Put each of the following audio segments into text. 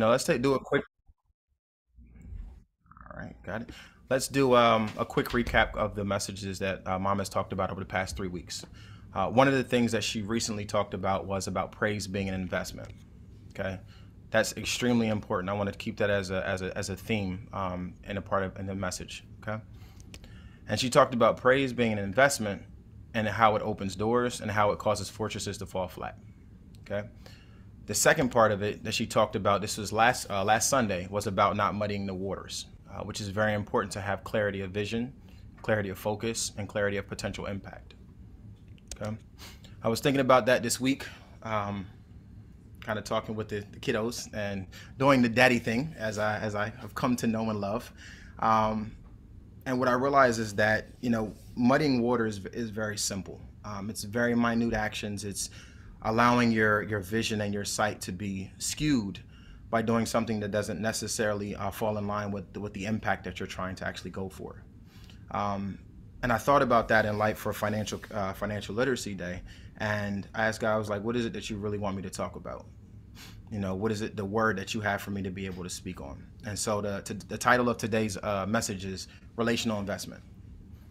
Let's do a quick. All right, got it. Let's do a quick recap of the messages that Mom has talked about over the past 3 weeks. One of the things that she recently talked about was about praise being an investment. Okay, that's extremely important. I want to keep that as a theme and a part of in the message. Okay, and she talked about praise being an investment and how it opens doors and how it causes fortresses to fall flat. Okay. The second part of it that she talked about, this was last Sunday, was about not muddying the waters, which is very important to have clarity of vision, clarity of focus, and clarity of potential impact. Okay, I was thinking about that this week, kind of talking with the kiddos and doing the daddy thing as I have come to know and love. And what I realized is that muddying waters is very simple. It's very minute actions. It's allowing your vision and your sight to be skewed by doing something that doesn't necessarily fall in line with the impact that you're trying to actually go for. And I thought about that in light for financial literacy day, and I asked God, I was like, what is it that you really want me to talk about? What is it, the word that you have for me to be able to speak on? And so the title of today's message is Relational Investment.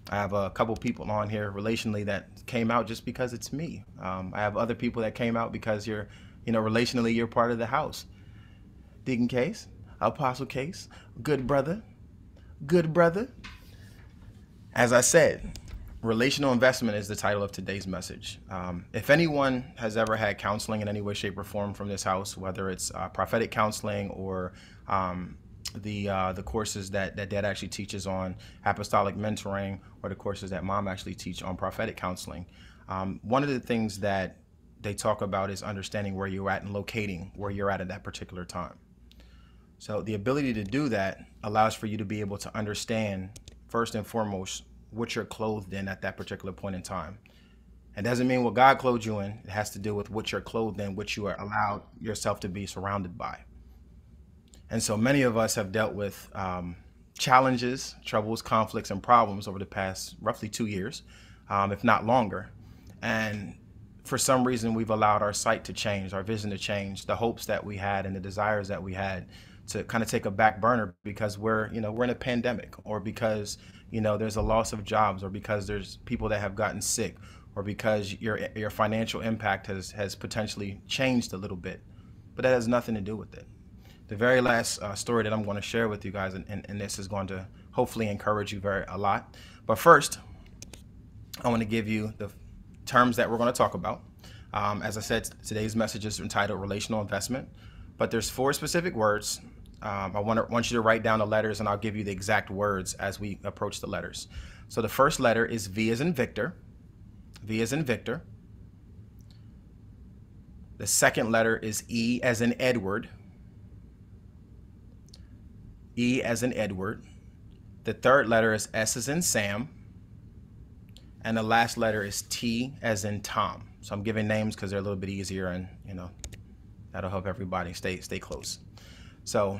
I have a couple people on here relationally that came out just because it's me. I have other people that came out because you're, relationally you're part of the house. Deacon Case, Apostle Case, good brother. As I said, relational investment is the title of today's message. If anyone has ever had counseling in any way, shape, or form from this house, whether it's prophetic counseling or the courses that Dad actually teaches on apostolic mentoring, or the courses that Mom actually teach on prophetic counseling. One of the things that they talk about is understanding where you're at and locating where you're at that particular time. So the ability to do that allows for you to be able to understand first and foremost what you're clothed in at that particular point in time. It doesn't mean what God clothed you in. It has to do with what you're clothed in, what you are allowed yourself to be surrounded by. And so many of us have dealt with challenges, troubles, conflicts, and problems over the past roughly 2 years, if not longer. And for some reason, we've allowed our sight to change, our vision to change, the hopes that we had and the desires that we had to kind of take a back burner because we're in a pandemic, or because there's a loss of jobs, or because there's people that have gotten sick, or because your financial impact has potentially changed a little bit. But that has nothing to do with it. The very last story that I'm going to share with you guys, and this is going to hopefully encourage you a lot. But first, I want to give you the terms that we're going to talk about. As I said, today's message is entitled Relational Investment, but there's 4 specific words. I want you to write down the letters, and I'll give you the exact words as we approach the letters. So the first letter is V as in Victor. V as in Victor. The second letter is E as in Edward. E as in Edward. The third letter is S as in Sam. And the last letter is T as in Tom. So I'm giving names because they're a little bit easier, and that'll help everybody stay close. So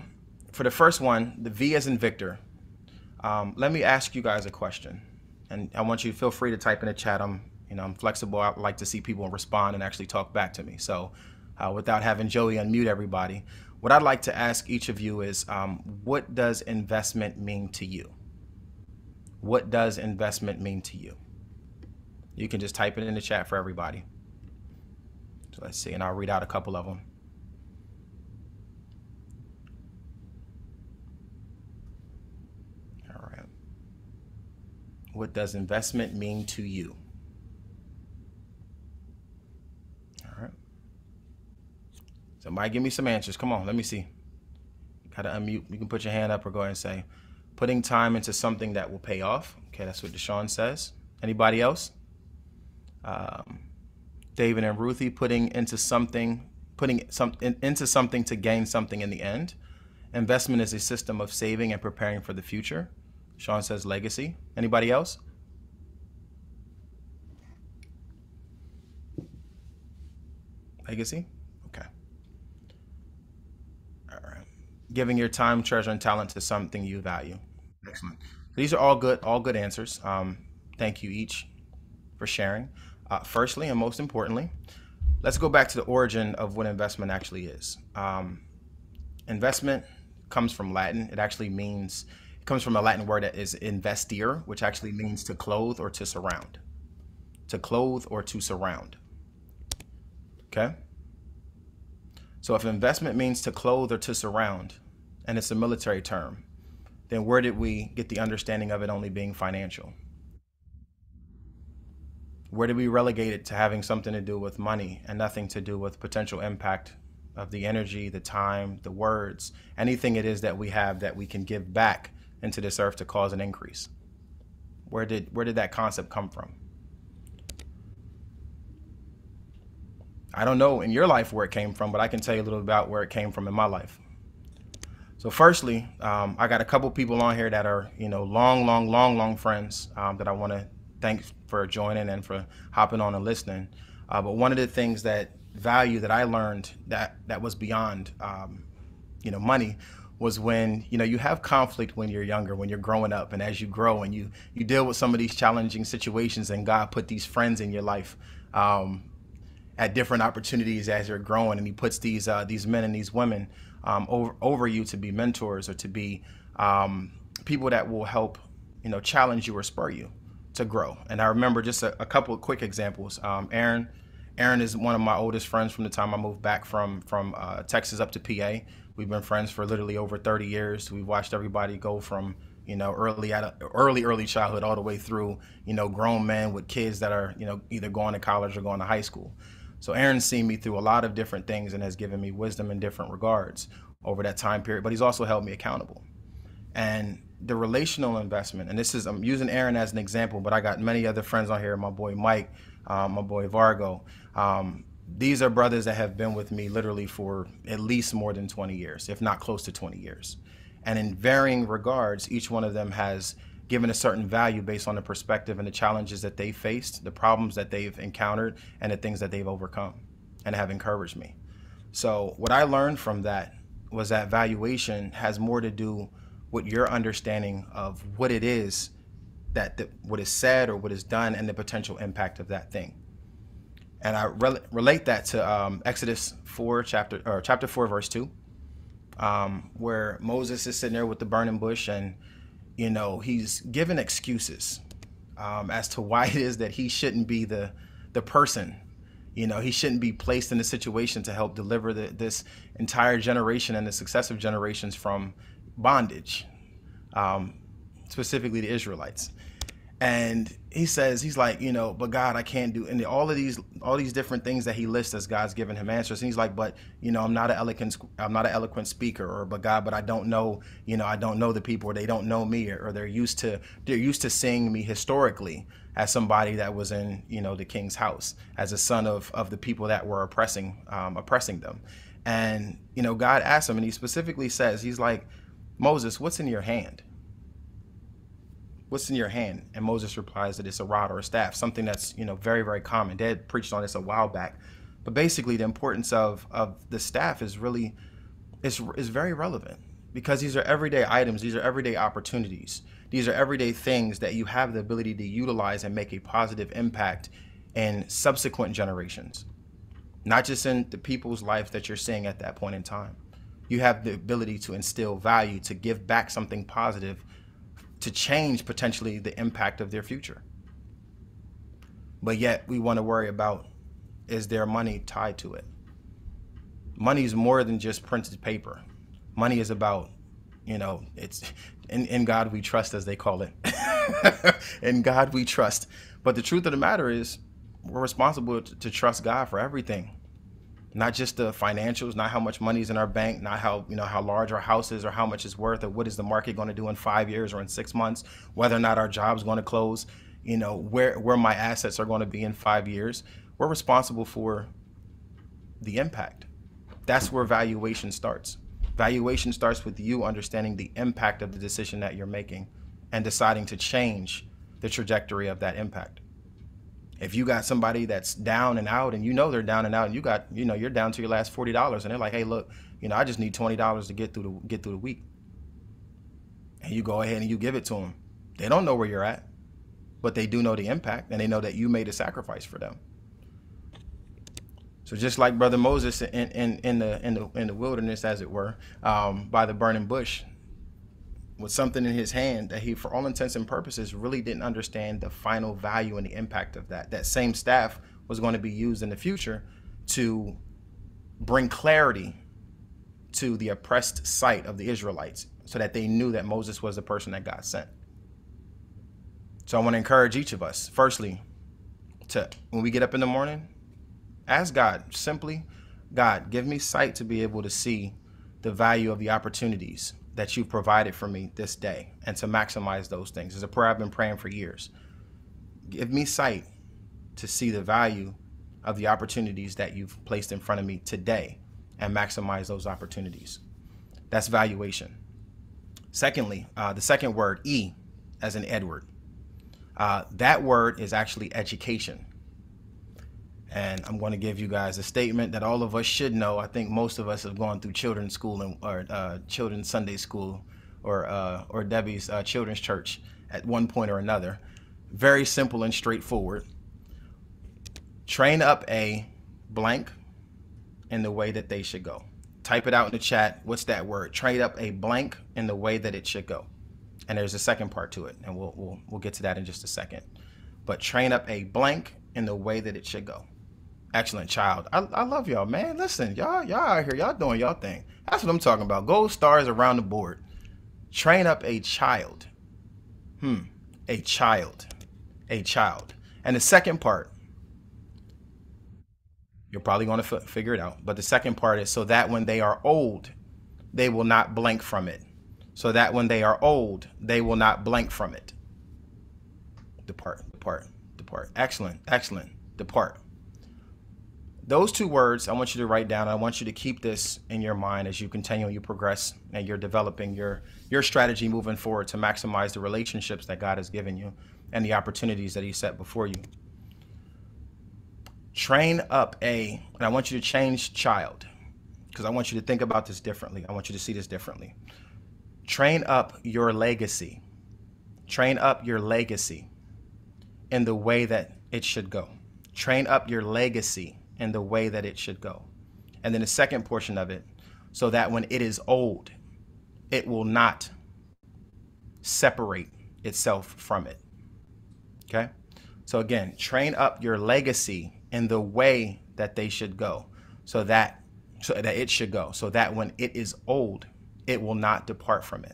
for the first one, the V as in Victor, let me ask you guys a question. And I want you to feel free to type in the chat. I'm flexible. I like to see people respond and actually talk back to me. So without having Joey unmute everybody, what I'd like to ask each of you is, what does investment mean to you? What does investment mean to you? You can just type it in the chat for everybody. So let's see, and I'll read out a couple of them. All right. What does investment mean to you? Somebody give me some answers. Come on, let me see. Gotta unmute. You can put your hand up or go ahead and say, putting time into something that will pay off. Okay, that's what Deshaun says. Anybody else? David and Ruthie, putting into something to gain something in the end. Investment is a system of saving and preparing for the future. Sean says legacy. Anybody else? Legacy? Giving your time, treasure, and talent to something you value. Excellent. These are all good answers. Thank you each for sharing. Firstly, and most importantly, let's go back to the origin of what investment actually is. Investment comes from Latin. It actually means, it comes from a Latin word that is investir, which actually means to clothe or to surround. To clothe or to surround. Okay? So if investment means to clothe or to surround, and it's a military term, then where did we get the understanding of it only being financial? Where did we relegate it to having something to do with money and nothing to do with potential impact of the energy, the time, the words, anything it is that we have that we can give back into this earth to cause an increase? Where did that concept come from? I don't know in your life where it came from, but I can tell you a little about where it came from in my life. So firstly, I got a couple people on here that are, you know, long friends that I want to thank for joining and for hopping on and listening. But one of the things that value that I learned that was beyond, you know, money was when, you know, you have conflict when you're younger, when you're growing up, and as you grow and you deal with some of these challenging situations, and God put these friends in your life at different opportunities as you're growing, and He puts these men and these women over you to be mentors or to be people that will help, you know, challenge you or spur you to grow. And I remember just a couple of quick examples. Aaron is one of my oldest friends from the time I moved back from Texas up to PA. We've been friends for literally over 30 years. We've watched everybody go from, you know, early childhood all the way through, you know, grown men with kids that are, you know, either going to college or going to high school. So Aaron's seen me through a lot of different things and has given me wisdom in different regards over that time period, but he's also held me accountable. And the relational investment, and this is, I'm using Aaron as an example, but I got many other friends on here, my boy Mike, my boy Vargo. These are brothers that have been with me literally for at least more than 20 years, if not close to 20 years. And in varying regards, each one of them has given a certain value based on the perspective and the challenges that they faced, the problems that they've encountered, and the things that they've overcome, and have encouraged me. So what I learned from that was that valuation has more to do with your understanding of what it is that what is said or what is done and the potential impact of that thing. And I relate that to Exodus 4 chapter 4 verse 2, where Moses is sitting there with the burning bush, and you know, he's given excuses as to why it is that he shouldn't be the person. You know, he shouldn't be placed in a situation to help deliver this entire generation and the successive generations from bondage, specifically the Israelites. And he says, he's like, you know, but God, I can't do, and all these different things that he lists as God's given him answers. And he's like, but you know, I'm not an eloquent speaker, or but God, but I don't know, you know, I don't know the people, or they don't know me, or they're used to seeing me historically as somebody that was in, you know, the king's house, as a son of the people that were oppressing them. And you know, God asked him, and he specifically says, he's like, Moses, what's in your hand? What's in your hand? And Moses replies that it's a rod or a staff, something that's, you know, very, very common. They had preached on this a while back. But basically the importance of the staff is really, is very relevant, because these are everyday items. These are everyday opportunities. These are everyday things that you have the ability to utilize and make a positive impact in subsequent generations, not just in the people's life that you're seeing at that point in time. You have the ability to instill value, to give back something positive, to change potentially the impact of their future. But yet we want to worry about, is there money tied to it? Money is more than just printed paper. Money is about, you know, it's in God we trust, as they call it. In God we trust. But the truth of the matter is, we're responsible to trust God for everything. Not just the financials, not how much money is in our bank, not how, you know, how large our house is, or how much it's worth, or what is the market going to do in 5 years or in 6 months, whether or not our job's going to close, you know, where my assets are going to be in 5 years. We're responsible for the impact. That's where valuation starts. Valuation starts with you understanding the impact of the decision that you're making and deciding to change the trajectory of that impact. If you got somebody that's down and out, and you know they're down and out, and you got, you know, you're down to your last $40, and they're like, hey, look, you know, I just need $20 to get through the week. And you go ahead and you give it to them. They don't know where you're at, but they do know the impact, and they know that you made a sacrifice for them. So just like Brother Moses in the wilderness, as it were, by the burning bush, with something in his hand that he, for all intents and purposes, really didn't understand the final value and the impact of that. That same staff was going to be used in the future to bring clarity to the oppressed sight of the Israelites, so that they knew that Moses was the person that God sent. So I want to encourage each of us, firstly, to, when we get up in the morning, ask God simply, God, give me sight to be able to see the value of the opportunities that you've provided for me this day, and to maximize those things. It's a prayer I've been praying for years. Give me sight to see the value of the opportunities that you've placed in front of me today, and maximize those opportunities. That's valuation. Secondly, the second word, E, as in Edward. That word is actually education. And I'm going to give you guys a statement that all of us should know. I think most of us have gone through children's school, and, or children's Sunday school, or Debbie's children's church at one point or another. Very simple and straightforward. Train up a blank in the way that they should go. Type it out in the chat. What's that word? Train up a blank in the way that it should go. And there's a second part to it, and we'll get to that in just a second. But train up a blank in the way that it should go. Excellent child. I love y'all, man. Listen, y'all out here, y'all doing y'all thing. That's what I'm talking about. Gold stars around the board. Train up a child. A child. A child. And the second part, you're probably going to figure it out, but the second part is so that when they are old, they will not blink from it. So that when they are old, they will not blink from it. Depart, depart, depart. Excellent, excellent. Depart. Those two words I want you to write down. I want you to keep this in your mind as you continue, you progress, and you're developing your strategy moving forward to maximize the relationships that God has given you and the opportunities that he set before you. Train up a, and I want you to change child, because I want you to think about this differently. I want you to see this differently. Train up your legacy. Train up your legacy in the way that it should go. Train up your legacy in the way that it should go. And then the second portion of it, so that when it is old, it will not separate itself from it. Okay? So again, train up your legacy in the way that they should go, so that it should go, so that when it is old, it will not depart from it.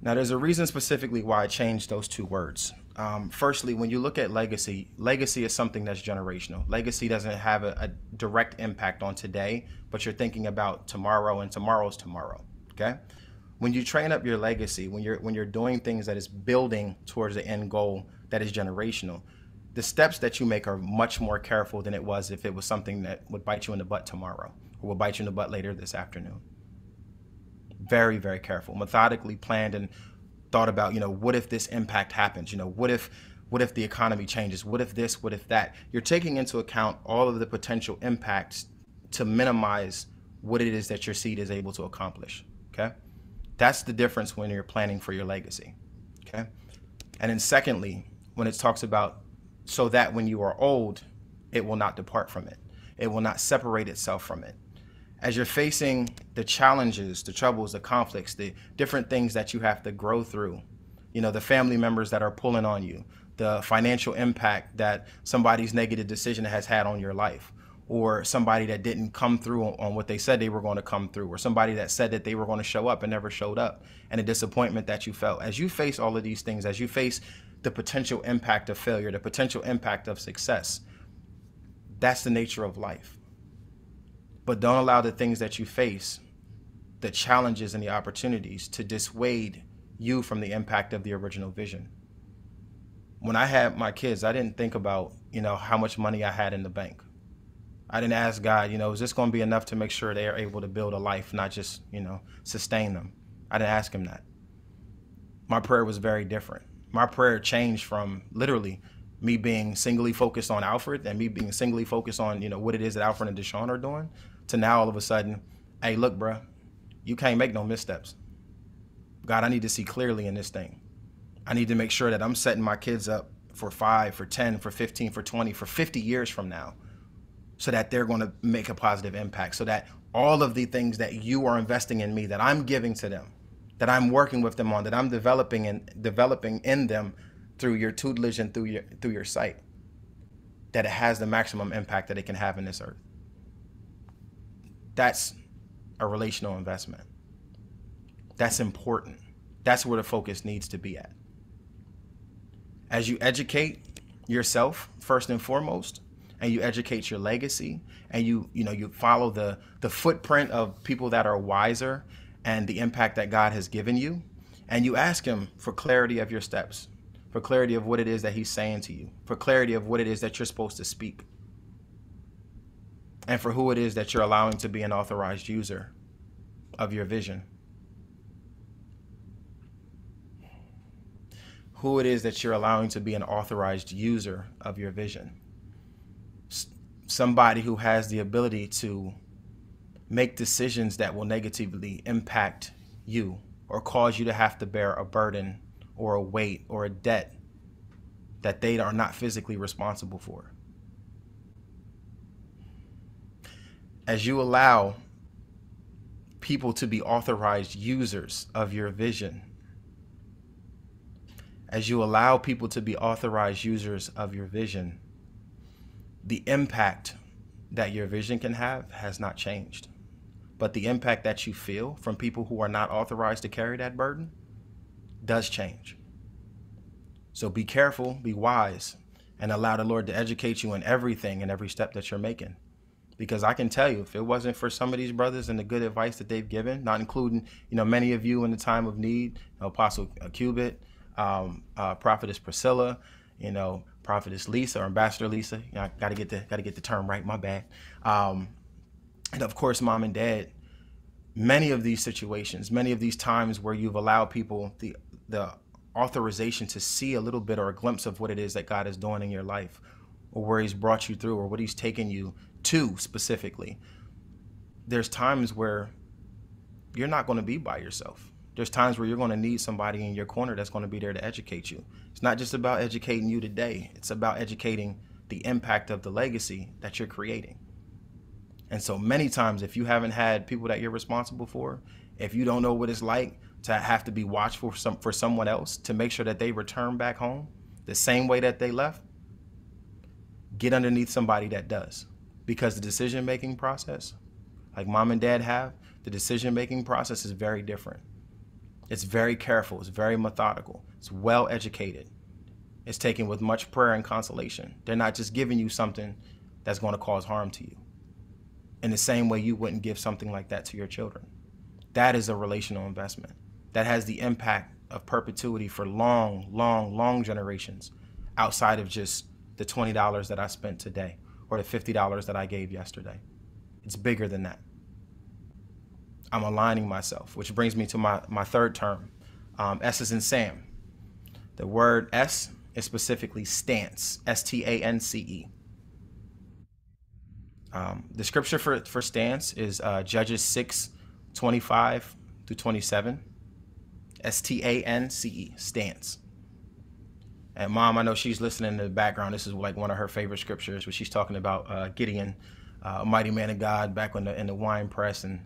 Now, there's a reason specifically why I changed those two words. Firstly, when you look at legacy, legacy is something that's generational. Legacy doesn't have a direct impact on today, but you're thinking about tomorrow and tomorrow's tomorrow, okay? When you train up your legacy, when you're doing things that is building towards the end goal that is generational, the steps that you make are much more careful than it was if it was something that would bite you in the butt tomorrow, or will bite you in the butt later this afternoon. Very, very careful, methodically planned and thought about, you know, what if this impact happens? You know, what if the economy changes? What if this, what if that? You're taking into account all of the potential impacts to minimize what it is that your seed is able to accomplish, okay? That's the difference when you're planning for your legacy, okay? And then secondly, when it talks about so that when you are old, it will not depart from it. It will not separate itself from it. As you're facing the challenges, the troubles, the conflicts, the different things that you have to grow through, you know, the family members that are pulling on you, the financial impact that somebody's negative decision has had on your life, or somebody that didn't come through on what they said they were going to come through, or somebody that said that they were going to show up and never showed up, and the disappointment that you felt. As you face all of these things, as you face the potential impact of failure, the potential impact of success, that's the nature of life. But don't allow the things that you face, the challenges and the opportunities, to dissuade you from the impact of the original vision. When I had my kids, I didn't think about, you know, how much money I had in the bank. I didn't ask God, you know, is this going to be enough to make sure they are able to build a life, not just, you know, sustain them? I didn't ask him that. My prayer was very different. My prayer changed from literally me being singly focused on Alfred and me being singly focused on, you know, what it is that Alfred and Deshaun are doing, to now all of a sudden, hey, look, bruh, you can't make no missteps. God, I need to see clearly in this thing. I need to make sure that I'm setting my kids up for 5, for 10, for 15, for 20, for 50 years from now, so that they're going to make a positive impact, so that all of the things that you are investing in me, that I'm giving to them, that I'm working with them on, that I'm developing in them through your tutelage and through your sight, that it has the maximum impact that it can have in this earth. That's a relational investment. That's important. That's where the focus needs to be at. As you educate yourself first and foremost, and you educate your legacy, and you follow the footprint of people that are wiser and the impact that God has given you, and you ask him for clarity of your steps, for clarity of what it is that he's saying to you, for clarity of what it is that you're supposed to speak, and for who it is that you're allowing to be an authorized user of your vision. Who it is that you're allowing to be an authorized user of your vision. Somebody who has the ability to make decisions that will negatively impact you or cause you to have to bear a burden or a weight or a debt that they are not physically responsible for. As you allow people to be authorized users of your vision, the impact that your vision can have has not changed. But the impact that you feel from people who are not authorized to carry that burden does change. So be careful, be wise, and allow the Lord to educate you in everything and every step that you're making. Because I can tell you, if it wasn't for some of these brothers and the good advice that they've given, not including, many of you in the time of need, Apostle Cubit, Prophetess Priscilla, Prophetess Lisa or Ambassador Lisa, I gotta get the term right, my bad. And of course, Mom and Dad, many of these situations, many of these times where you've allowed people the authorization to see a little bit or a glimpse of what it is that God is doing in your life, or where he's brought you through, or what he's taken you to specifically, there's times where you're not going to be by yourself. There's times where you're going to need somebody in your corner that's going to be there to educate you. It's not just about educating you today. It's about educating the impact of the legacy that you're creating. And so many times, if you haven't had people that you're responsible for, if you don't know what it's like to have to be watchful for someone else to make sure that they return back home the same way that they left, get underneath somebody that does. Because the decision-making process, like Mom and Dad have, the decision-making process is very different. It's very careful, it's very methodical, it's well-educated. It's taken with much prayer and consolation. They're not just giving you something that's going to cause harm to you. In the same way you wouldn't give something like that to your children. That is a relational investment. That has the impact of perpetuity for long, long, long generations outside of just the $20 that I spent today, or the $50 that I gave yesterday. It's bigger than that. I'm aligning myself, which brings me to my third term, S as in Sam. The word S is specifically stance, S-T-A-N-C-E. The scripture for stance is Judges 6, 25 through 27, S-T-A-N-C-E, stance. And Mom, I know she's listening in the background. This is like one of her favorite scriptures, where she's talking about Gideon, a mighty man of God, back in the wine press, and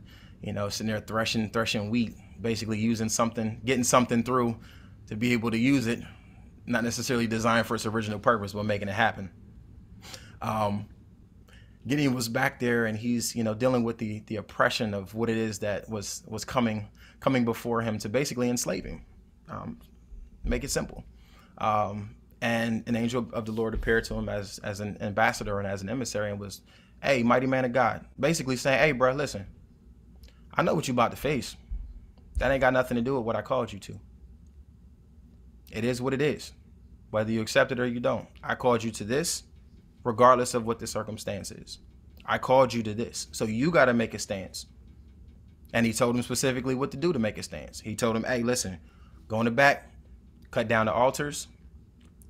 sitting there threshing wheat, basically using something, getting something through to be able to use it, not necessarily designed for its original purpose, but making it happen. Gideon was back there, and he's dealing with the oppression of what it is that was coming before him to basically enslave him. Make it simple. And an angel of the Lord appeared to him as an ambassador and as an emissary, and was, hey, mighty man of God, basically saying, hey, bro, listen, I know what you about to face. That ain't got nothing to do with what I called you to. It is what it is, whether you accept it or you don't. I called you to this, regardless of what the circumstance is. I called you to this, so you got to make a stance. And he told him specifically what to do to make a stance. He told him, hey, listen, go in the back, cut down the altars,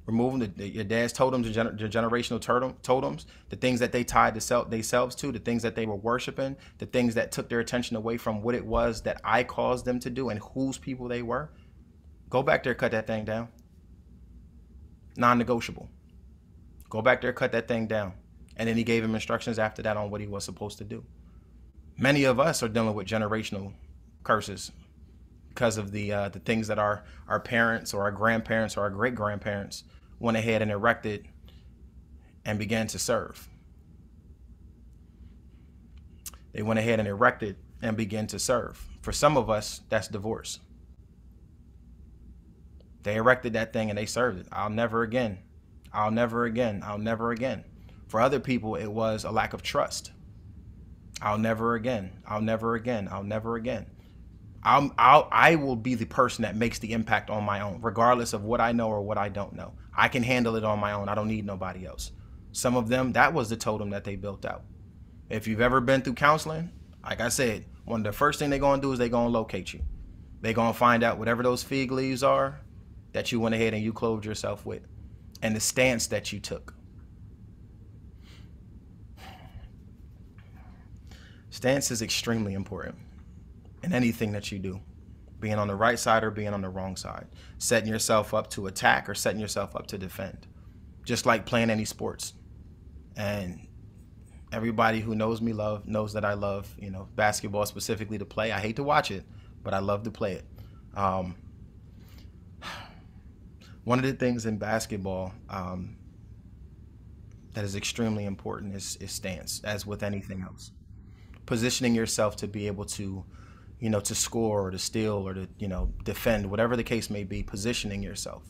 remove them, your dad's totems, your generational totems, the things that they tied themselves to, the things that they were worshiping, the things that took their attention away from what it was that I caused them to do and whose people they were. Go back there, cut that thing down. Non-negotiable. Go back there, cut that thing down. And then he gave him instructions after that on what he was supposed to do. Many of us are dealing with generational curses because of the things that our parents or our grandparents or our great-grandparents went ahead and erected and began to serve. They went ahead and erected and began to serve. For some of us, that's divorce. They erected that thing and they served it. I'll never again. I'll never again. I'll never again. For other people, it was a lack of trust. I'll never again. I'll never again. I'll never again. I will be the person that makes the impact on my own, regardless of what I know or what I don't know. I can handle it on my own. I don't need nobody else. Some of them, that was the totem that they built out. If you've ever been through counseling, like I said, one of the first thing they're going to do is they're going to locate you. They're going to find out whatever those fig leaves are that you went ahead and you clothed yourself with and the stance that you took. Stance is extremely important in anything that you do, being on the right side or being on the wrong side, setting yourself up to attack or setting yourself up to defend, just like playing any sports. And everybody who knows me knows that I love, you know, basketball specifically to play. I hate to watch it, but I love to play it. One of the things in basketball that is extremely important is stance, as with anything else. Positioning yourself to be able to, you know, to score or to steal or to, you know, defend, whatever the case may be, positioning yourself.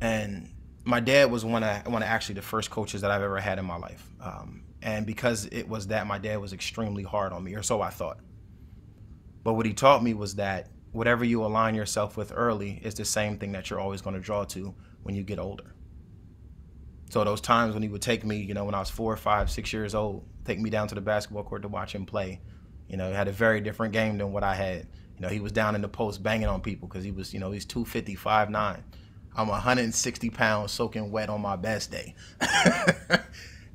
And my dad was one of actually the first coaches that I've ever had in my life. And because it was that, my dad was extremely hard on me, or so I thought. But what he taught me was that whatever you align yourself with early is the same thing that you're always going to draw to when you get older. So those times when he would take me, you know, when I was 4, 5, 6 years old, take me down to the basketball court to watch him play. You know, he had a very different game than what I had. You know, he was down in the post banging on people because he was, you know, he's 250, 5'9". I'm 160 pounds soaking wet on my best day.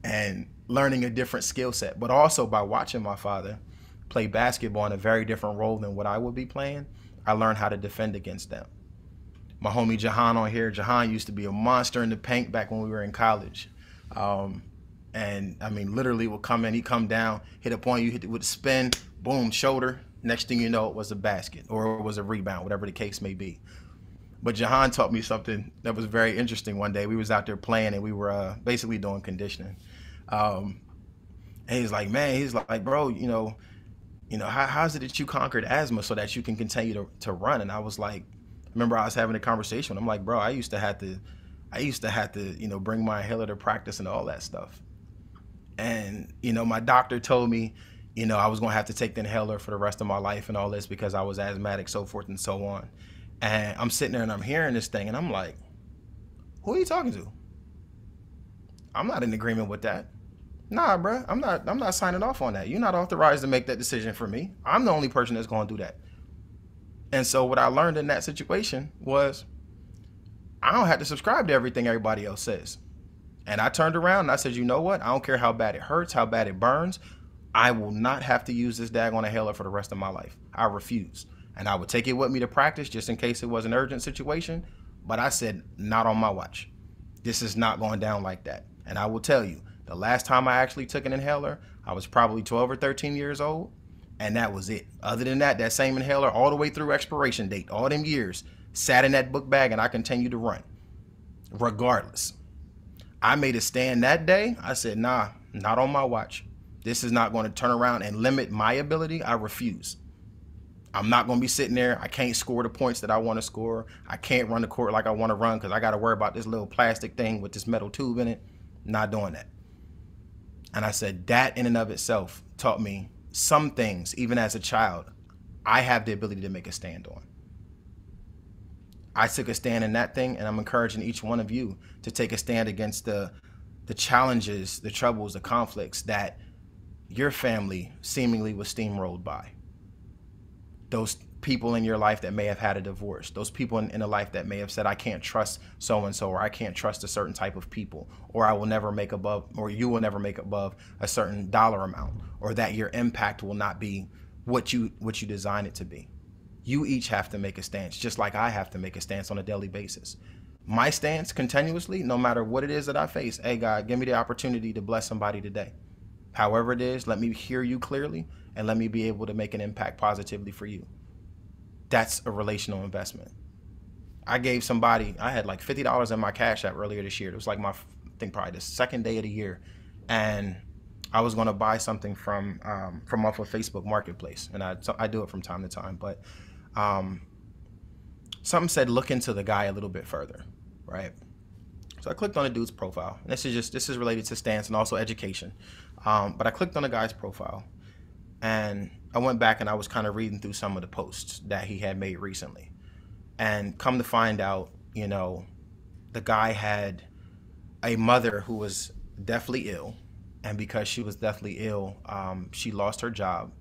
And learning a different skill set. But also by watching my father play basketball in a very different role than what I would be playing, I learned how to defend against them. My homie Jahan on here, Jahan used to be a monster in the paint back when we were in college. And I mean, literally would come in, he'd come down, hit a point, you hit it with a spin, boom, shoulder. Next thing you know, it was a basket or it was a rebound, whatever the case may be. But Jahan taught me something that was very interesting one day. We was out there playing and we were basically doing conditioning. And he's like, man, he's like, bro, you know, how is it that you conquered asthma so that you can continue to run? And I was like, remember I was having a conversation. I'm like, bro, I used to have to, you know, bring my inhaler to practice and all that stuff. And, you know, my doctor told me, you know, I was going to have to take the inhaler for the rest of my life and all this because I was asthmatic, so forth and so on. And I'm sitting there and I'm hearing this thing and I'm like, who are you talking to? I'm not in agreement with that. Nah, bro, I'm not signing off on that. You're not authorized to make that decision for me. I'm the only person that's going to do that. And so what I learned in that situation was I don't have to subscribe to everything everybody else says. And I turned around and I said, you know what? I don't care how bad it hurts, how bad it burns. I will not have to use this daggone inhaler for the rest of my life. I refuse. And I would take it with me to practice just in case it was an urgent situation. But I said, not on my watch. This is not going down like that. And I will tell you, the last time I actually took an inhaler, I was probably 12 or 13 years old. And that was it. Other than that, that same inhaler all the way through expiration date, all them years, sat in that book bag and I continued to run. Regardless, I made a stand that day. I said, nah, not on my watch. This is not going to turn around and limit my ability. I refuse. I'm not going to be sitting there. I can't score the points that I want to score. I can't run the court like I want to run because I got to worry about this little plastic thing with this metal tube in it. Not doing that. And I said that in and of itself taught me some things, even as a child, I have the ability to make a stand on. I took a stand in that thing, and I'm encouraging each one of you to take a stand against the challenges, the troubles, the conflicts that your family seemingly was steamrolled by. Those people in your life that may have had a divorce, those people in a life that may have said, I can't trust so-and-so, or I can't trust a certain type of people, or I will never make above, or you will never make above a certain dollar amount, or that your impact will not be what you design it to be. You each have to make a stance, just like I have to make a stance on a daily basis. my stance continuously, no matter what it is that I face. Hey, God, give me the opportunity to bless somebody today. However it is, let me hear you clearly and let me be able to make an impact positively for you. That's a relational investment. I gave somebody, I had like $50 in my Cash App earlier this year. It was like my, I think probably the second day of the year. And I was going to buy something from off of Facebook Marketplace. And I do it from time to time. But something said, look into the guy a little bit further, right? So I clicked on a dude's profile. And this is related to stance and also education. But I clicked on a guy's profile and I went back and I was kind of reading through some of the posts that he had made recently. And come to find out, you know, the guy had a mother who was deathly ill. And because she was deathly ill, she lost her job.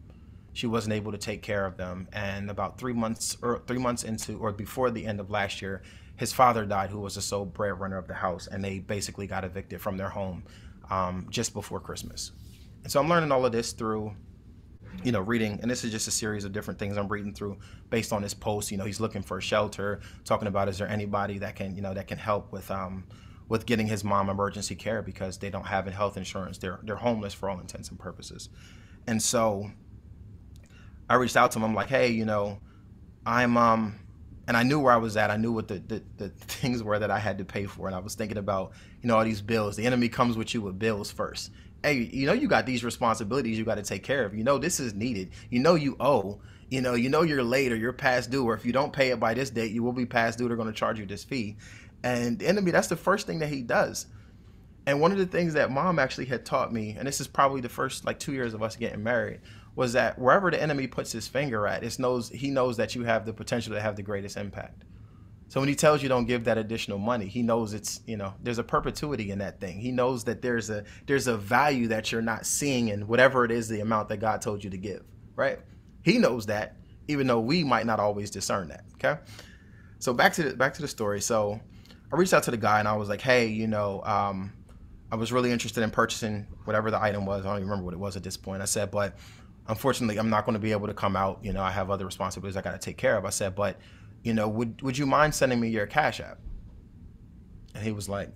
She wasn't able to take care of them. And about 3 months before the end of last year, his father died, who was the sole breadwinner of the house. And they basically got evicted from their home just before Christmas. And so I'm learning all of this through, you know, reading, and this is just a series of different things I'm reading through based on this post. You know, he's looking for a shelter, talking about, is there anybody that can, you know, that can help with getting his mom emergency care because they don't have health insurance. They're homeless for all intents and purposes. And so I reached out to him. I'm like, hey, you know, I'm, and I knew where I was at. I knew what the things were that I had to pay for. And I was thinking about, you know, all these bills. The enemy comes with you with bills first. Hey, you know, you got these responsibilities you got to take care of. You know, this is needed. You know, you owe, you know, you're late or you're past due, or if you don't pay it by this date, you will be past due. They're going to charge you this fee. And the enemy, that's the first thing that he does. And one of the things that mom actually had taught me, and this is probably the first like 2 years of us getting married, was that wherever the enemy puts his finger at, he knows that you have the potential to have the greatest impact. So when he tells you don't give that additional money, he knows it's, you know, there's a perpetuity in that thing. He knows that there's a value that you're not seeing in whatever it is, the amount that God told you to give, right? He knows that, even though we might not always discern that, okay? So back to the story. So I reached out to the guy and I was like, hey, you know, I was really interested in purchasing whatever the item was. I don't even remember what it was at this point. I said, but unfortunately, I'm not going to be able to come out. You know, I have other responsibilities I got to take care of. I said, but you know, would you mind sending me your Cash App? And he was like,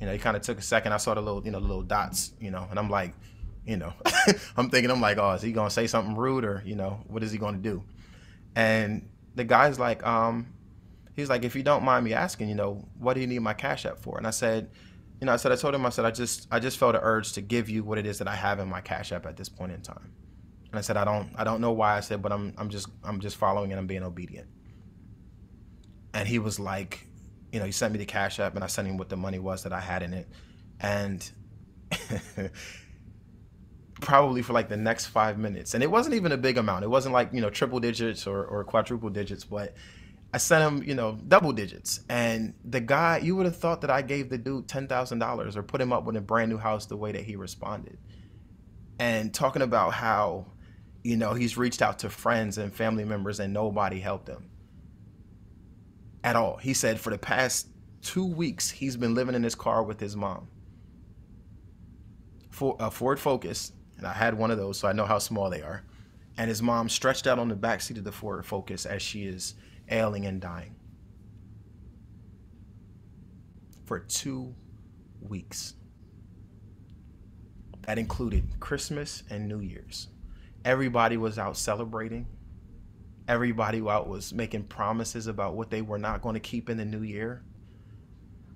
you know, he kind of took a second. I saw the little, you know, little dots, you know, and I'm like, you know, I'm like, oh, is he going to say something rude or, you know, what is he going to do? And the guy's like, he's like, if you don't mind me asking, you know, what do you need my Cash App for? And I said, you know, I told him, I just felt an urge to give you what it is that I have in my Cash App at this point in time. And I said, I don't know why. I said, but I'm just following and I'm being obedient. And he was like, you know, he sent me the Cash App and I sent him what the money was that I had in it. And probably for like the next 5 minutes. And it wasn't even a big amount. It wasn't like, you know, triple digits or quadruple digits, but I sent him, you know, double digits. And the guy, you would have thought that I gave the dude $10,000 or put him up with a brand new house the way that he responded. And talking about how, you know, he's reached out to friends and family members and nobody helped him at all. He said for the past 2 weeks, he's been living in his car with his mom. For a Ford Focus, and I had one of those, so I know how small they are. And his mom stretched out on the back seat of the Ford Focus as she is ailing and dying. For 2 weeks. That included Christmas and New Year's. Everybody was out celebrating. Everybody out was making promises about what they were not going to keep in the new year,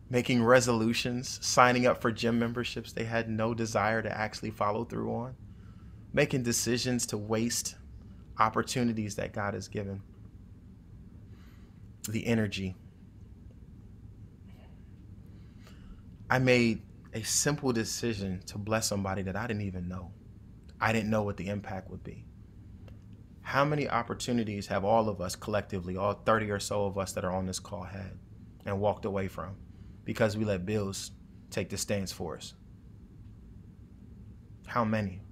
making resolutions, signing up for gym memberships they had no desire to actually follow through on, making decisions to waste opportunities that God has given. The energy. I made a simple decision to bless somebody that I didn't even know. I didn't know what the impact would be. How many opportunities have all of us collectively, all 30 or so of us that are on this call had and walked away from because we let bills take the stance for us? How many?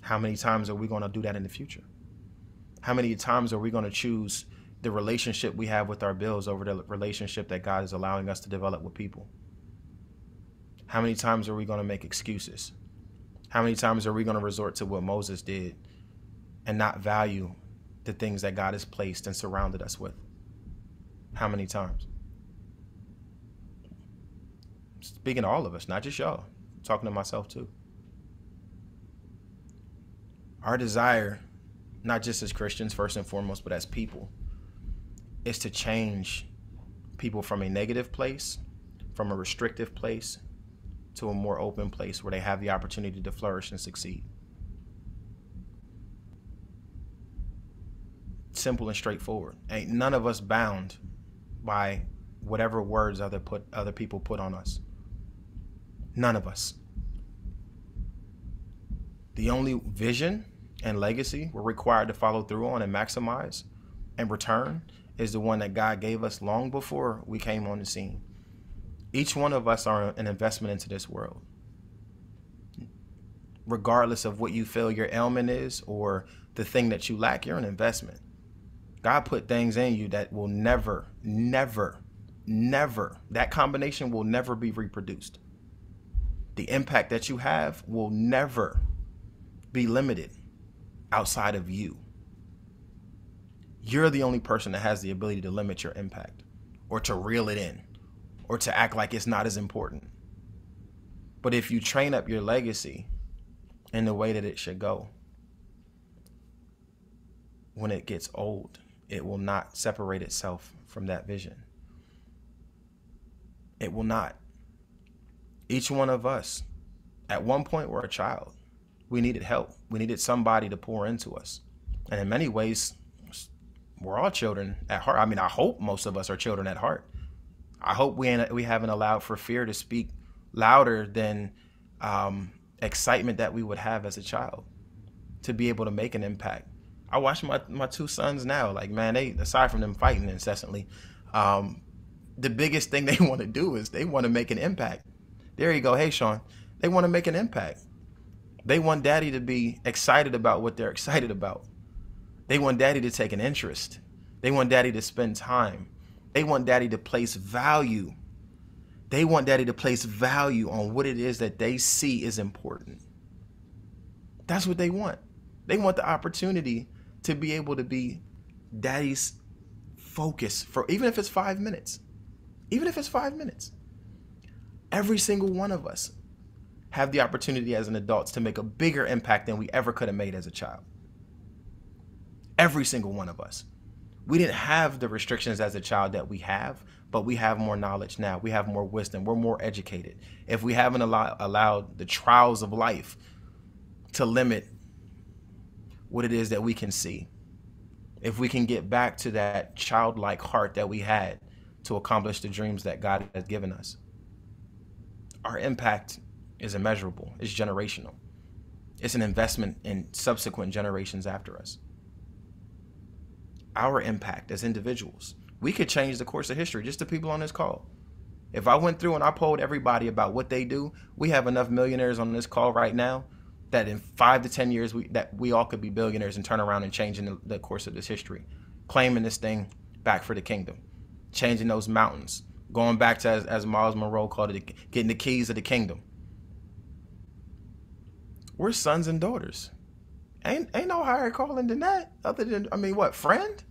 How many times are we going to do that in the future? How many times are we going to choose the relationship we have with our bills over the relationship that God is allowing us to develop with people? How many times are we going to make excuses? How many times are we going to resort to what Moses did and not value the things that God has placed and surrounded us with? How many times? speaking to all of us, not just y'all, I'm talking to myself too. Our desire, not just as Christians first and foremost, but as people, is to change people from a negative place, from a restrictive place, to a more open place where they have the opportunity to flourish and succeed. Simple and straightforward. Ain't none of us bound by whatever words other people put on us. None of us. The only vision and legacy we're required to follow through on and maximize and return is the one that God gave us long before we came on the scene. Each one of us are an investment into this world. Regardless of what you feel your ailment is or the thing that you lack, you're an investment. God put things in you that will never, never, never, that combination will never be reproduced. The impact that you have will never be limited outside of you. You're the only person that has the ability to limit your impact or to reel it in or to act like it's not as important. But if you train up your legacy in the way that it should go, when it gets old, it will not separate itself from that vision. It will not. Each one of us, at one point, were a child. We needed help. We needed somebody to pour into us. And in many ways, we're all children at heart. I mean, I hope most of us are children at heart. I hope we haven't allowed for fear to speak louder than excitement that we would have as a child to be able to make an impact. I watch my two sons now, like, man, they, aside from them fighting incessantly, the biggest thing they want to do is they want to make an impact. There you go. Hey, Sean, they want to make an impact. They want daddy to be excited about what they're excited about. They want daddy to take an interest. They want daddy to spend time. They want daddy to place value. They want daddy to place value on what it is that they see is important. That's what they want. They want the opportunity to be able to be daddy's focus for, even if it's 5 minutes, even if it's 5 minutes. Every single one of us have the opportunity as an adult to make a bigger impact than we ever could have made as a child. Every single one of us. We didn't have the restrictions as a child that we have, but we have more knowledge now. We have more wisdom. We're more educated. If we haven't allowed the trials of life to limit what it is that we can see, if we can get back to that childlike heart that we had to accomplish the dreams that God has given us, our impact is immeasurable. It's generational. It's an investment in subsequent generations after us. Our impact as individuals, we could change the course of history. Just the people on this call. If I went through and I polled everybody about what they do, we have enough millionaires on this call right now that in 5 to 10 years, we all could be billionaires and turn around and changing the course of this history, claiming this thing back for the kingdom, changing those mountains, going back to, as Miles Monroe called it, getting the keys of the kingdom. We're sons and daughters. Ain't no higher calling than that. Other than, I mean, what, friend?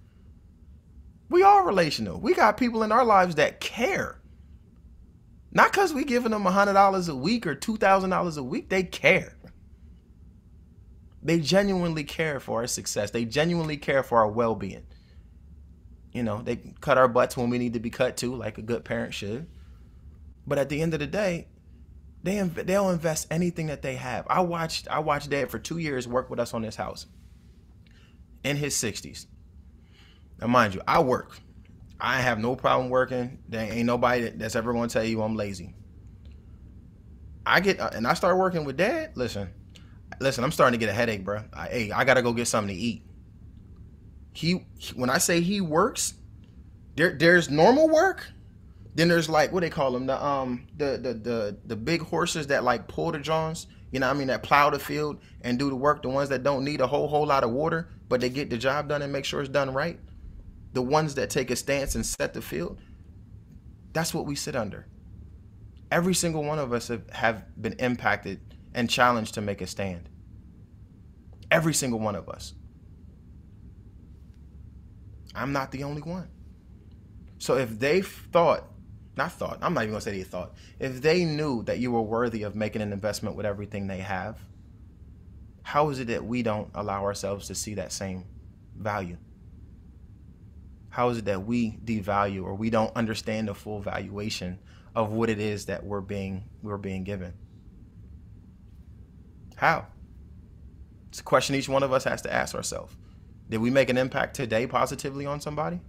We all relational. We got people in our lives that care. Not because we giving them $100 a week or $2,000 a week. They care. They genuinely care for our success. They genuinely care for our well-being. You know, they cut our butts when we need to be cut to, like a good parent should. But at the end of the day, they'll invest anything that they have. I watched Dad for 2 years work with us on this house in his 60s. Now, mind you, I work. I have no problem working. There ain't nobody that's ever going to tell you I'm lazy. I start working with Dad. Listen, I'm starting to get a headache, bro. I got to go get something to eat. When I say he works, there's normal work. Then there's, like, what they call them, the big horses that, like, pull the johns, you know what I mean, that plow the field and do the work, the ones that don't need a whole lot of water, but they get the job done and make sure it's done right. The ones that take a stance and set the field. That's what we sit under. Every single one of us have been impacted and challenged to make a stand. Every single one of us. I'm not the only one. So if they thought not thought, I'm not even gonna say they thought, if they knew that you were worthy of making an investment with everything they have, how is it that we don't allow ourselves to see that same value? How is it that we devalue, or we don't understand the full valuation of what it is that we're being given? How? It's a question each one of us has to ask ourselves. Did we make an impact today positively on somebody?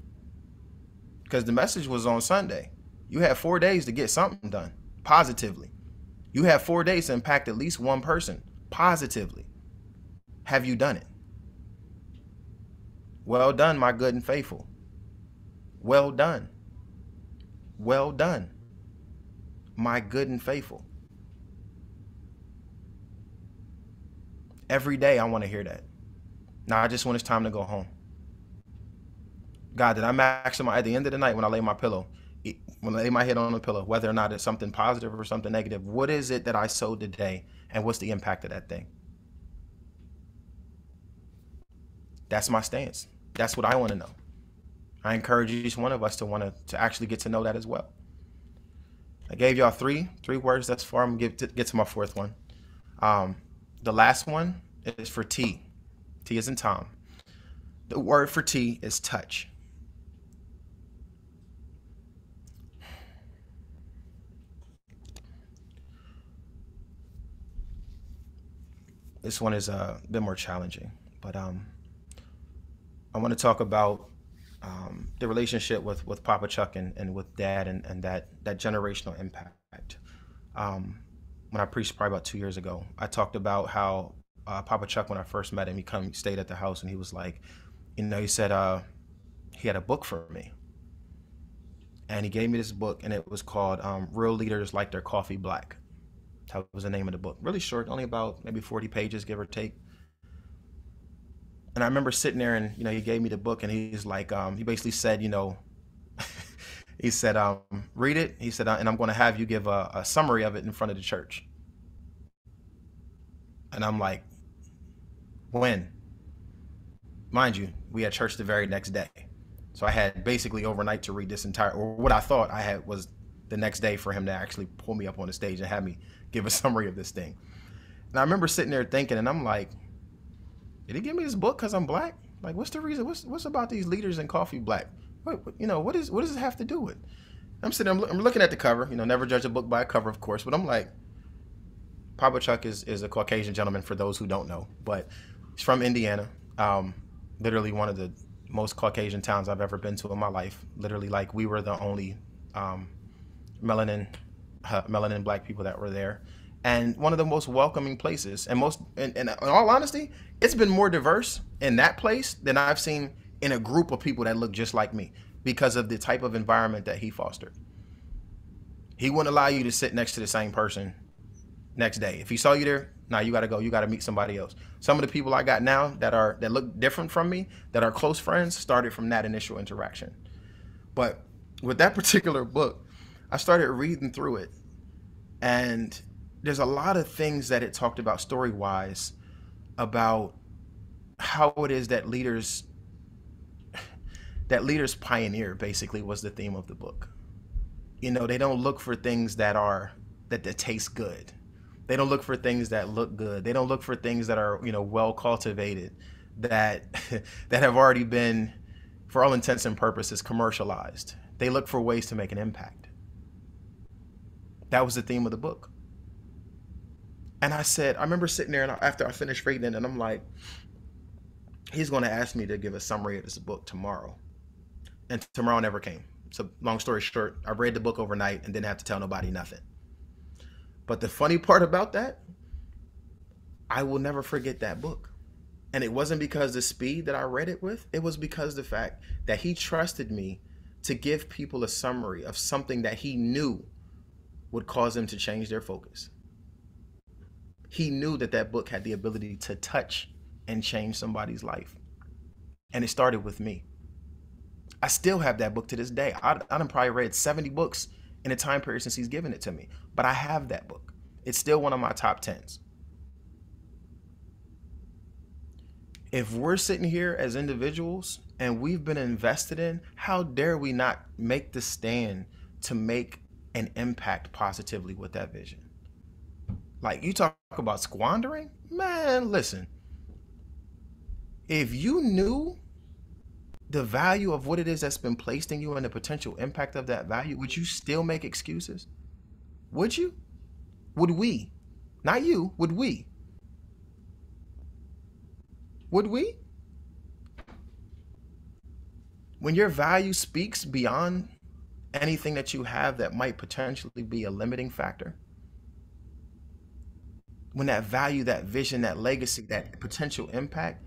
Because the message was on Sunday. You had 4 days to get something done positively. You have 4 days to impact at least one person positively. Have you done it? Well done, my good and faithful. Well done. Well done, my good and faithful. Every day I want to hear that. Now I just want it's time to go home. God, that I'm actually at the end of the night when I lay my pillow, when I lay my head on the pillow, whether or not it's something positive or something negative, what is it that I sowed today, and what's the impact of that thing? That's my stance. That's what I want to know. I encourage each one of us to want to actually get to know that as well. I gave y'all three words thus far. I'm gonna get to my fourth one. The last one is for T. T as in Tom. The word for T is touch. This one is a bit more challenging, but I want to talk about the relationship with Papa Chuck and with Dad and that generational impact. When I preached probably about 2 years ago, I talked about how Papa Chuck, when I first met him, he stayed at the house, and he was like, you know, he said he had a book for me, and he gave me this book, and it was called Real Leaders Like Their Coffee Black. That was the name of the book. Really short, only about maybe 40 pages, give or take. And I remember sitting there, and, you know, he gave me the book, and he's like, he basically said, you know, he said, read it. He said, and I'm going to have you give a summary of it in front of the church. And I'm like, when? Mind you, we had church the very next day. So I had basically overnight to read this entire, or what I thought I had was the next day, for him to actually pull me up on the stage and have me give a summary of this thing. And I remember sitting there thinking, and I'm like, did he give me this book because I'm black? Like, what's the reason? What's about these leaders in coffee black? What, you know, what does it have to do with? I'm sitting there, I'm looking at the cover, you know, never judge a book by a cover, of course, but I'm like, Papa Chuck is a Caucasian gentleman, for those who don't know, but he's from Indiana, literally one of the most Caucasian towns I've ever been to in my life. Literally, like, we were the only melanin black people that were there. And one of the most welcoming places, and in all honesty, it's been more diverse in that place than I've seen in a group of people that look just like me, because of the type of environment that he fostered. He wouldn't allow you to sit next to the same person next day. If he saw you there, now you got to go, you got to meet somebody else. Some of the people I got now that look different from me, that are close friends, started from that initial interaction. But with that particular book, I started reading through it, and there's a lot of things that it talked about story-wise, about how it is that leaders pioneer, basically, was the theme of the book. You know, they don't look for things that taste good. They don't look for things that look good. They don't look for things that are, you know, well cultivated, that have already been, for all intents and purposes, commercialized. They look for ways to make an impact. That was the theme of the book. And I said, I remember sitting there, and after I finished reading it, and I'm like, he's going to ask me to give a summary of this book tomorrow. And tomorrow never came. So long story short, I read the book overnight and didn't have to tell nobody nothing. But the funny part about that, I will never forget that book. And it wasn't because the speed that I read it with. It was because the fact that he trusted me to give people a summary of something that he knew would cause them to change their focus. He knew that book had the ability to touch and change somebody's life. And it started with me. I still have that book to this day. I done probably read 70 books in a time period since he's given it to me, but I have that book. It's still one of my top 10s. If we're sitting here as individuals and we've been invested in, how dare we not make the stand to make an impact positively with that vision. Like, you talk about squandering, man, listen, if you knew the value of what it is that's been placed in you and the potential impact of that value, would you still make excuses? Would you? Would we? Not you, would we? Would we? When your value speaks beyond anything that you have that might potentially be a limiting factor, when that value, that vision, that legacy, that potential impact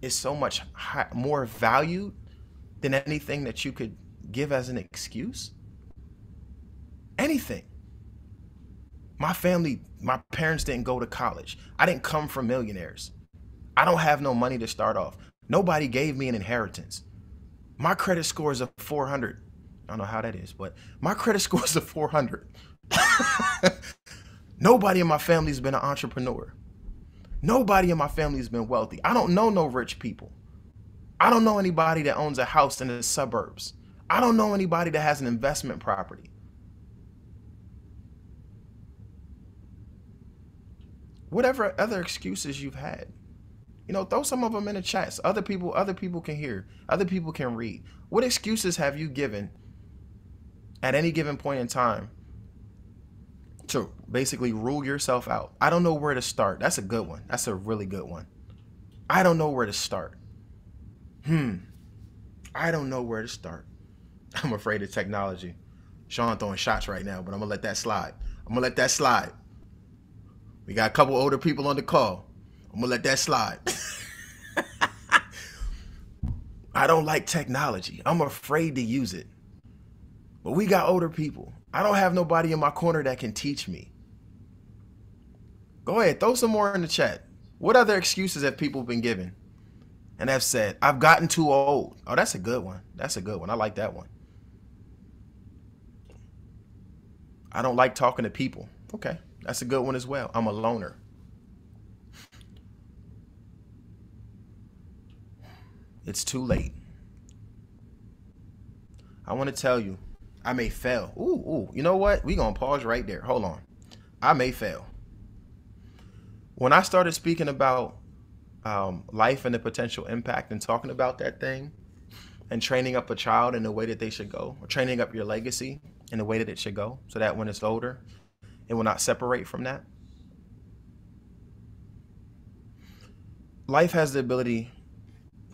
is so much more valued than anything that you could give as an excuse, anything. My family, my parents didn't go to college. I didn't come from millionaires. I don't have no money to start off. Nobody gave me an inheritance. My credit score is a 400. I don't know how that is, but my credit score is a 400. Nobody in my family has been an entrepreneur. Nobody in my family has been wealthy. I don't know no rich people. I don't know anybody that owns a house in the suburbs. I don't know anybody that has an investment property. Whatever other excuses you've had, you know, throw some of them in the chat. Other people can hear, other people can read. What excuses have you given at any given point in time to basically rule yourself out? I don't know where to start. That's a good one. That's a really good one. I don't know where to start. I don't know where to start. I'm afraid of technology. Sean throwing shots right now, but I'm gonna let that slide. I'm gonna let that slide. We got a couple older people on the call. I'm gonna let that slide. I don't like technology. I'm afraid to use it. But we got older people. I don't have nobody in my corner that can teach me. Go ahead, throw some more in the chat. What other excuses have people been given and have said, I've gotten too old? Oh, that's a good one. That's a good one. I like that one. I don't like talking to people. Okay, that's a good one as well. I'm a loner. It's too late. I want to tell you, I may fail. Ooh, you know what? We're going to pause right there. Hold on. I may fail. When I started speaking about life and the potential impact and talking about that thing and training up a child in the way that they should go, or training up your legacy in the way that it should go so that when it's older, it will not separate from that. Life has the ability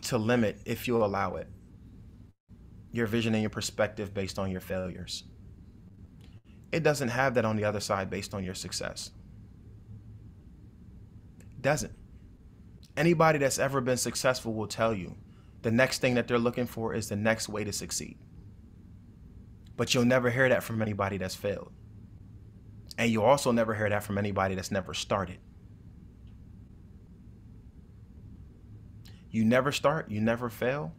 to limit, if you allow it, your vision and your perspective based on your failures. It doesn't have that on the other side based on your success. It doesn't. Anybody that's ever been successful will tell you the next thing that they're looking for is the next way to succeed. But you'll never hear that from anybody that's failed. And you'll also never hear that from anybody that's never started. You never start, you never fail.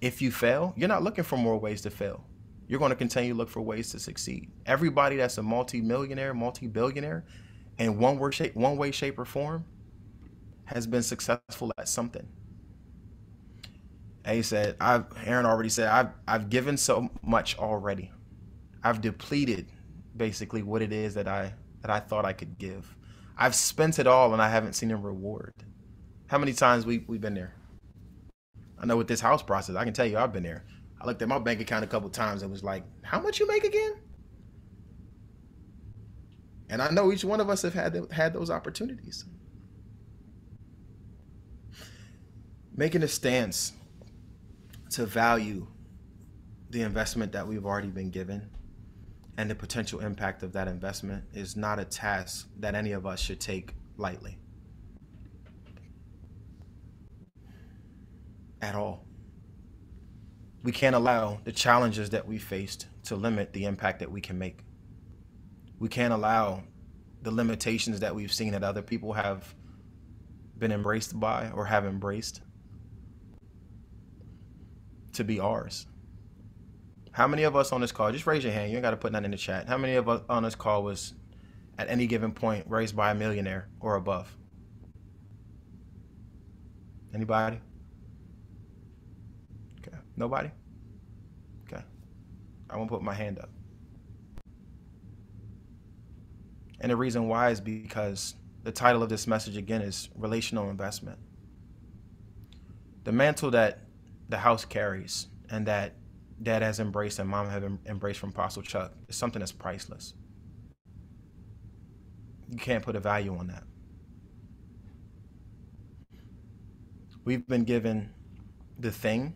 If you fail, you're not looking for more ways to fail. You're going to continue to look for ways to succeed. Everybody that's a multi-millionaire, multi-billionaire, in one way, shape, or form has been successful at something. And he said, Aaron already said, I've given so much already. I've depleted basically what it is that I thought I could give. I've spent it all and I haven't seen a reward. How many times we've been there? I know with this house process, I can tell you I've been there. I looked at my bank account a couple times and was like, how much you make again? And I know each one of us have had those opportunities. Making a stance to value the investment that we've already been given and the potential impact of that investment is not a task that any of us should take lightly. At all. We can't allow the challenges that we faced to limit the impact that we can make. We can't allow the limitations that we've seen that other people have been embraced by or have embraced to be ours. How many of us on this call, just raise your hand, you ain't got to put nothing in the chat. How many of us on this call was at any given point raised by a millionaire or above? Anybody? Nobody? Okay. I won't put my hand up. And the reason why is because the title of this message again is Relational Investment. The mantle that the house carries and that Dad has embraced and Mom have embraced from Apostle Chuck is something that's priceless. You can't put a value on that. We've been given the thing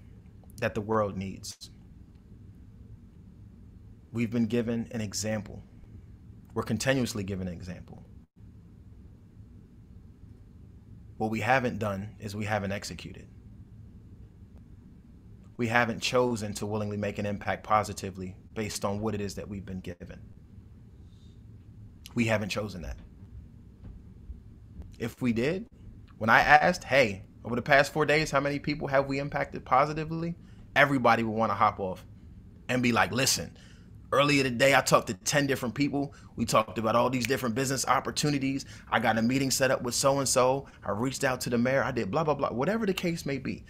that the world needs. We've been given an example. We're continuously given an example. What we haven't done is we haven't executed. We haven't chosen to willingly make an impact positively based on what it is that we've been given. We haven't chosen that. If we did, when I asked, hey, over the past 4 days, how many people have we impacted positively? Everybody would want to hop off and be like, listen, earlier today, I talked to 10 different people. We talked about all these different business opportunities. I got a meeting set up with so-and-so. I reached out to the mayor. I did blah, blah, blah, whatever the case may be.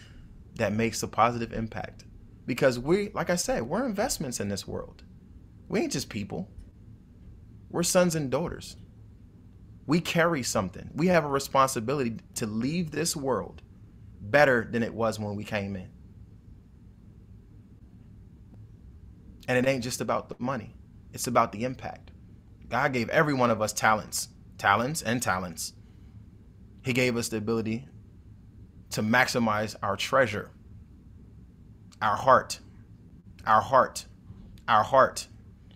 That makes a positive impact because we, like I said, we're investments in this world. We ain't just people. We're sons and daughters. We carry something. We have a responsibility to leave this world better than it was when we came in. And it ain't just about the money. It's about the impact. God gave every one of us talents. He gave us the ability to maximize our treasure, our heart.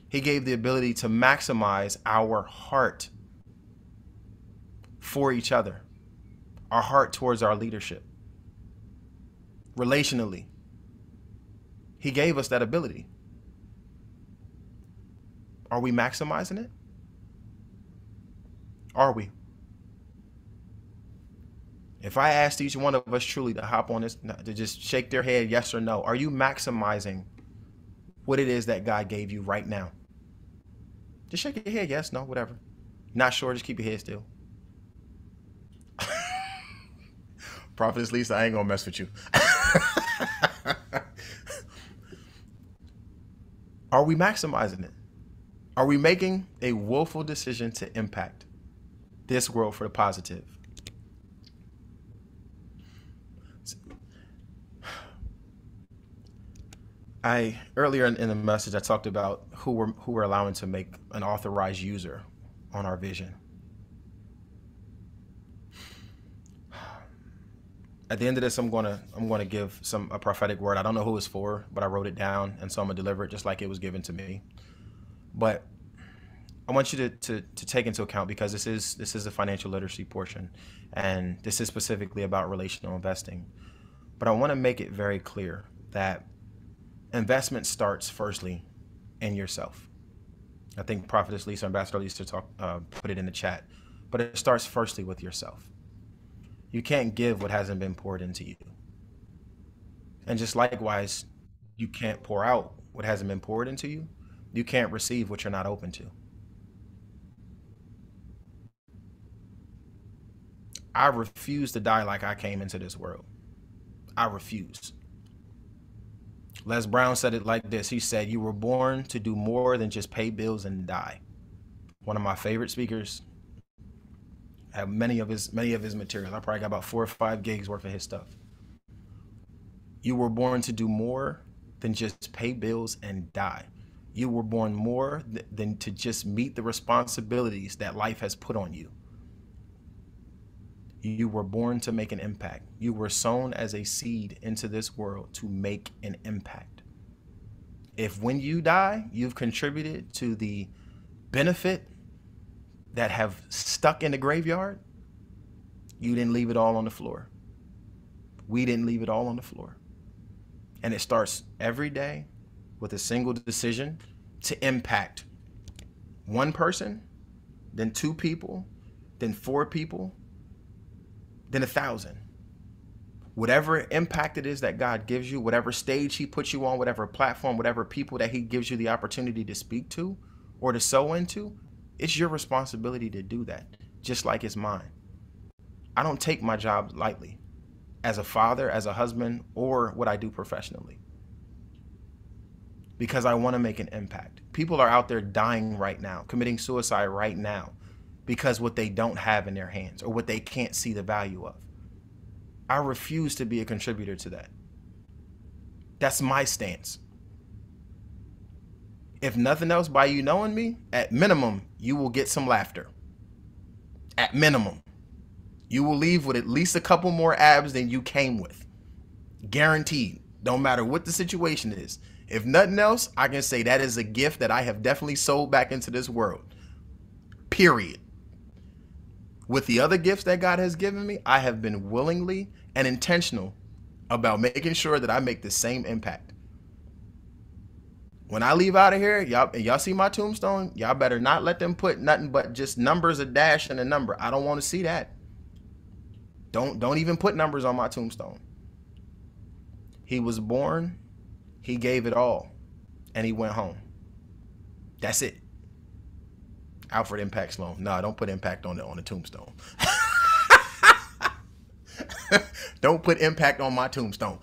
He gave the ability to maximize our heart for each other, our heart towards our leadership. Relationally, he gave us that ability. Are we maximizing it? Are we? If I asked each one of us truly to hop on this, to just shake their head, yes or no, are you maximizing what it is that God gave you right now? Just shake your head, yes, no, whatever. Not sure, just keep your head still. Prophetess Lisa, I ain't gonna mess with you. Are we maximizing it? Are we making a willful decision to impact this world for the positive? Earlier in the message, I talked about who we're allowing to make an authorized user on our vision. At the end of this, I'm gonna give a prophetic word. I don't know who it's for, but I wrote it down, and so I'm gonna deliver it just like it was given to me. But I want you to take into account, because this is the financial literacy portion, and this is specifically about relational investing. But I want to make it very clear that investment starts firstly in yourself. I think Prophetess Lisa, Ambassador Lisa put it in the chat, but it starts firstly with yourself. You can't give what hasn't been poured into you. And just likewise, you can't pour out what hasn't been poured into you. You can't receive what you're not open to. I refuse to die like I came into this world. I refuse. Les Brown said it like this. He said, you were born to do more than just pay bills and die. One of my favorite speakers. I have many of his materials. I probably got about 4 or 5 gigs worth of his stuff. You were born to do more than just pay bills and die. You were born more than to just meet the responsibilities that life has put on you. You were born to make an impact. You were sown as a seed into this world to make an impact. If when you die, you've contributed to the benefit that have stuck in the graveyard, you didn't leave it all on the floor. We didn't leave it all on the floor. And it starts every day with a single decision to impact one person, then 2 people, then 4 people, then 1,000. Whatever impact it is that God gives you, whatever stage he puts you on, whatever platform, whatever people that he gives you the opportunity to speak to or to sow into, it's your responsibility to do that, just like it's mine. I don't take my job lightly as a father, as a husband, or what I do professionally. because I want to make an impact. People are out there dying right now, committing suicide right now, because what they don't have in their hands or what they can't see the value of. I refuse to be a contributor to that. That's my stance. If nothing else, by you knowing me, at minimum, you will get some laughter. At minimum, you will leave with at least a couple more abs than you came with. Guaranteed. Don't matter what the situation is. If nothing else, I can say that is a gift that I have definitely sold back into this world. Period. With the other gifts that God has given me, I have been willingly and intentional about making sure that I make the same impact. When I leave out of here, y'all see my tombstone, y'all better not let them put nothing but just numbers, a dash and a number. I don't want to see that. Don't even put numbers on my tombstone. He was born, he gave it all, and he went home. That's it. Alfred Impact Sloan. No, don't put impact on the tombstone. Don't put impact on my tombstone.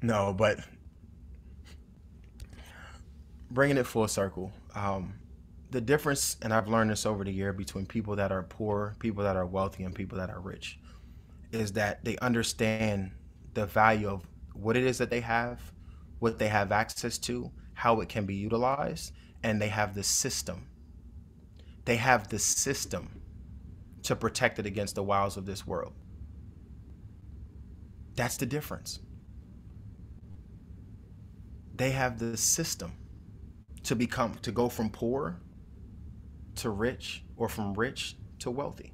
No, but bringing it full circle, the difference, and I've learned this over the year, between people that are poor, people that are wealthy, and people that are rich, is that they understand the value of what it is that they have, what they have access to, how it can be utilized, and they have the system. They have the system to protect it against the wiles of this world. That's the difference. They have the system to go from poor to rich, or from rich to wealthy,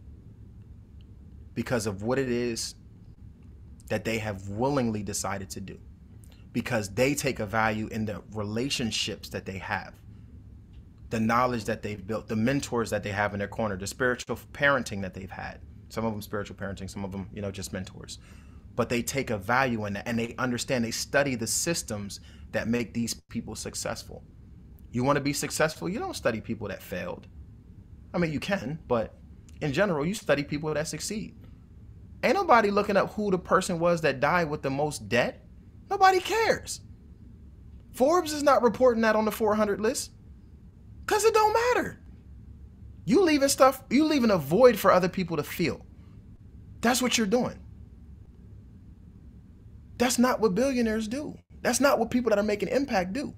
because of what it is that they have willingly decided to do, because they take a value in the relationships that they have, the knowledge that they've built, the mentors that they have in their corner, the spiritual parenting that they've had. Some of them spiritual parenting, some of them, you know, just mentors. But they take a value in that, and they understand, they study the systems that make these people successful. You want to be successful, you don't study people that failed. I mean, you can, but in general, you study people that succeed. Ain't nobody looking up who the person was that died with the most debt. Nobody cares. Forbes is not reporting that on the 400 list, because it don't matter. You leaving a void for other people to fill. That's what you're doing. That's not what billionaires do. That's not what people that are making impact do.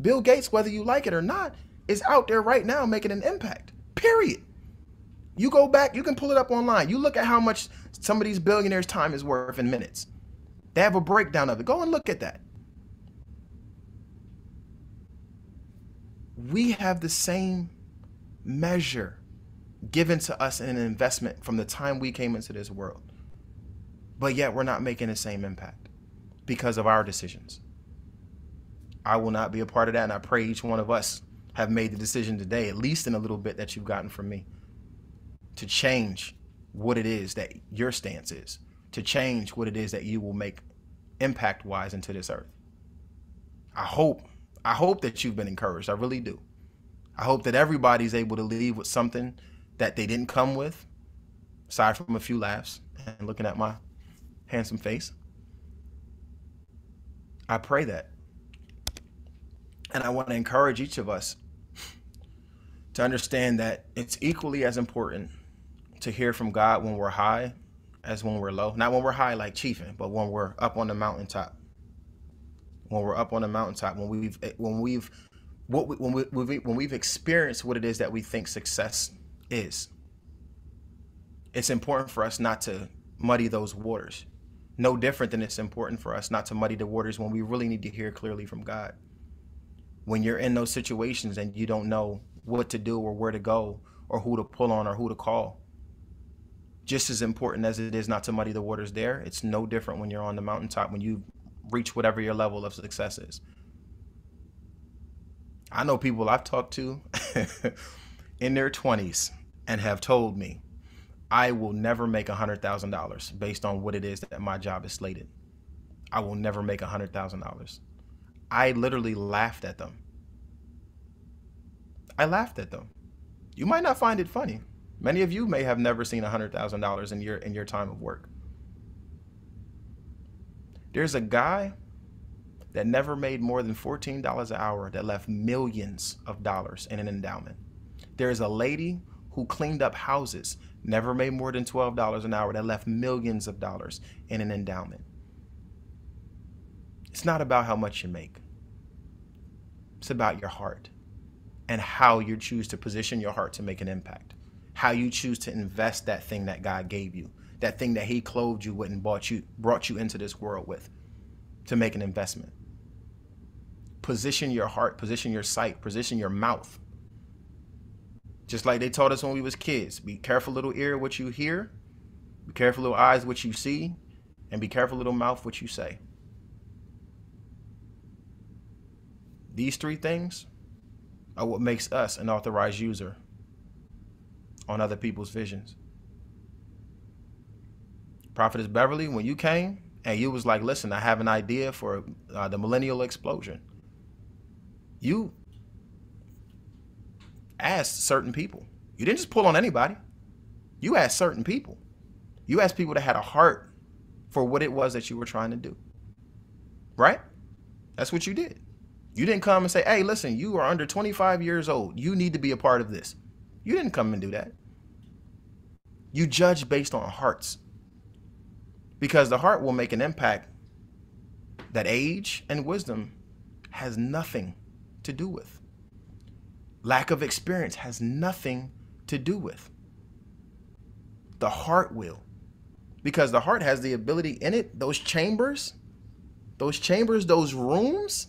Bill Gates, whether you like it or not, is out there right now making an impact, period. You go back, you can pull it up online. You look at how much some of these billionaires' time is worth in minutes. They have a breakdown of it. Go and look at that. We have the same measure given to us in an investment from the time we came into this world, but yet we're not making the same impact because of our decisions. I will not be a part of that, and I pray each one of us have made the decision today, at least in a little bit that you've gotten from me, to change what it is that your stance is, to change what it is that you will make impact-wise into this earth. I hope that you've been encouraged. I really do. I hope that everybody's able to leave with something that they didn't come with, aside from a few laughs and looking at my handsome face. I pray that. And I want to encourage each of us to understand that it's equally as important to hear from God when we're high as when we're low. Not when we're high like chiefing, but when we're up on the mountaintop. When we're up on the mountaintop, when we've experienced what it is that we think success is. It's important for us not to muddy those waters. No different than it's important for us not to muddy the waters when we really need to hear clearly from God. When you're in those situations and you don't know what to do or where to go or who to pull on or who to call, just as important as it is not to muddy the waters there, it's no different when you're on the mountaintop, when you reach whatever your level of success is. I know people I've talked to in their 20s and have told me, I will never make $100,000 based on what it is that my job is slated. I will never make $100,000. I literally laughed at them. I laughed at them. You might not find it funny. Many of you may have never seen $100,000 in your time of work. There's a guy that never made more than $14 an hour that left millions of dollars in an endowment. There's a lady who cleaned up houses, never made more than $12 an hour, that left millions of dollars in an endowment. It's not about how much you make. It's about your heart and how you choose to position your heart to make an impact, how you choose to invest that thing that God gave you, that thing that he clothed you with and brought you into this world with, to make an investment. Position your heart, position your sight, position your mouth. Just like they taught us when we was kids, be careful little ear what you hear, be careful little eyes what you see, and be careful little mouth what you say. These three things are what makes us an authorized user on other people's visions. Prophetess Beverly, when you came and you was like, listen, I have an idea for the millennial explosion, you asked certain people. You didn't just pull on anybody. You asked certain people. You asked people that had a heart for what it was that you were trying to do, right? That's what you did. You didn't come and say, hey, listen, you are under 25 years old. You need to be a part of this. You didn't come and do that. You judge based on hearts, because the heart will make an impact that age and wisdom has nothing to do with. Lack of experience has nothing to do with. The heart will, because the heart has the ability in it, those chambers, those rooms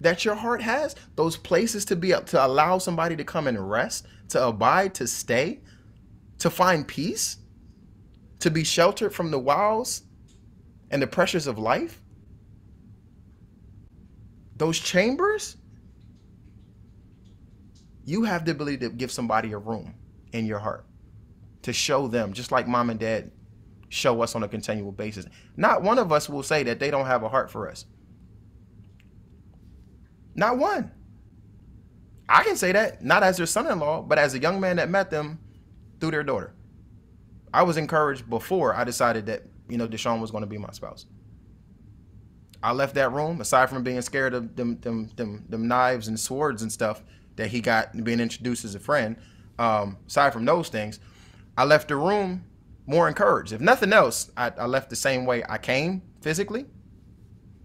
that your heart has, those places to be up, to allow somebody to come and rest, to abide, to stay, to find peace, to be sheltered from the wiles and the pressures of life. Those chambers, you have the ability to give somebody a room in your heart, to show them, just like mom and dad show us on a continual basis. Not one of us will say that they don't have a heart for us. Not one. I can say that, not as their son-in-law, but as a young man that met them through their daughter. I was encouraged before I decided that, you know, Deshaun was going to be my spouse. I left that room, aside from being scared of them knives and swords and stuff that he got being introduced as a friend, aside from those things, I left the room more encouraged. If nothing else, I left the same way I came, physically,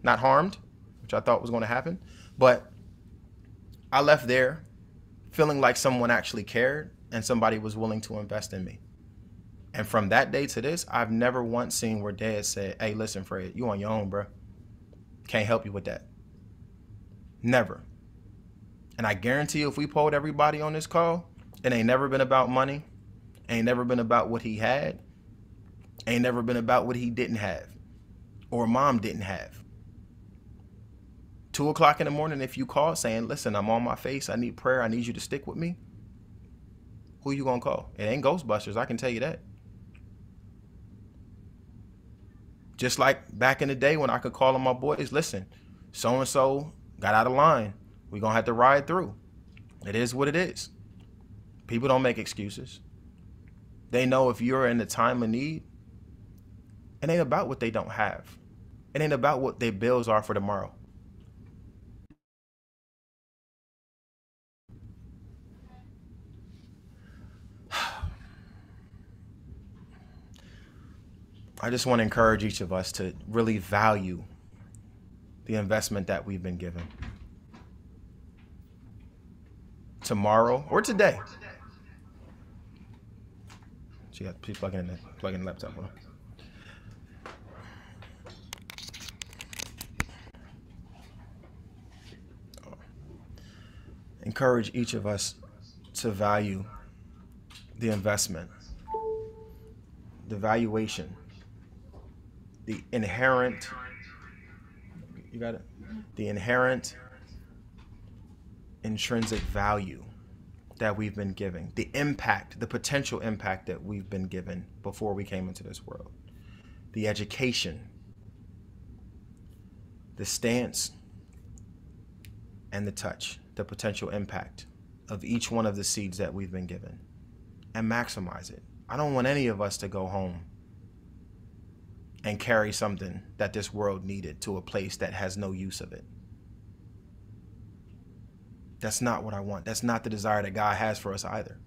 not harmed, which I thought was going to happen. But I left there feeling like someone actually cared and somebody was willing to invest in me. And from that day to this, I've never once seen where dad said, hey, listen, Fred, you on your own, bro. Can't help you with that. Never. And I guarantee you, if we polled everybody on this call, it ain't never been about money. Ain't never been about what he had. Ain't never been about what he didn't have or mom didn't have. 2 o'clock in the morning, if you call saying, listen, I'm on my face, I need prayer, I need you to stick with me, who you gonna call? It ain't Ghostbusters, I can tell you that. Just like back in the day when I could call on my boys, listen, so-and-so got out of line, we're gonna have to ride through. It is what it is. People don't make excuses. They know if you're in a time of need, it ain't about what they don't have. It ain't about what their bills are for tomorrow. I just want to encourage each of us to really value the investment that we've been given. Tomorrow or today. She got to plug in the laptop. Hold on. Encourage each of us to value the investment, the valuation, the inherent, you got it? The inherent intrinsic value that we've been given, the impact, the potential impact that we've been given before we came into this world, the education, the stance, and the touch, the potential impact of each one of the seeds that we've been given, and maximize it. I don't want any of us to go home and carry something that this world needed to a place that has no use of it. That's not what I want. That's not the desire that God has for us either.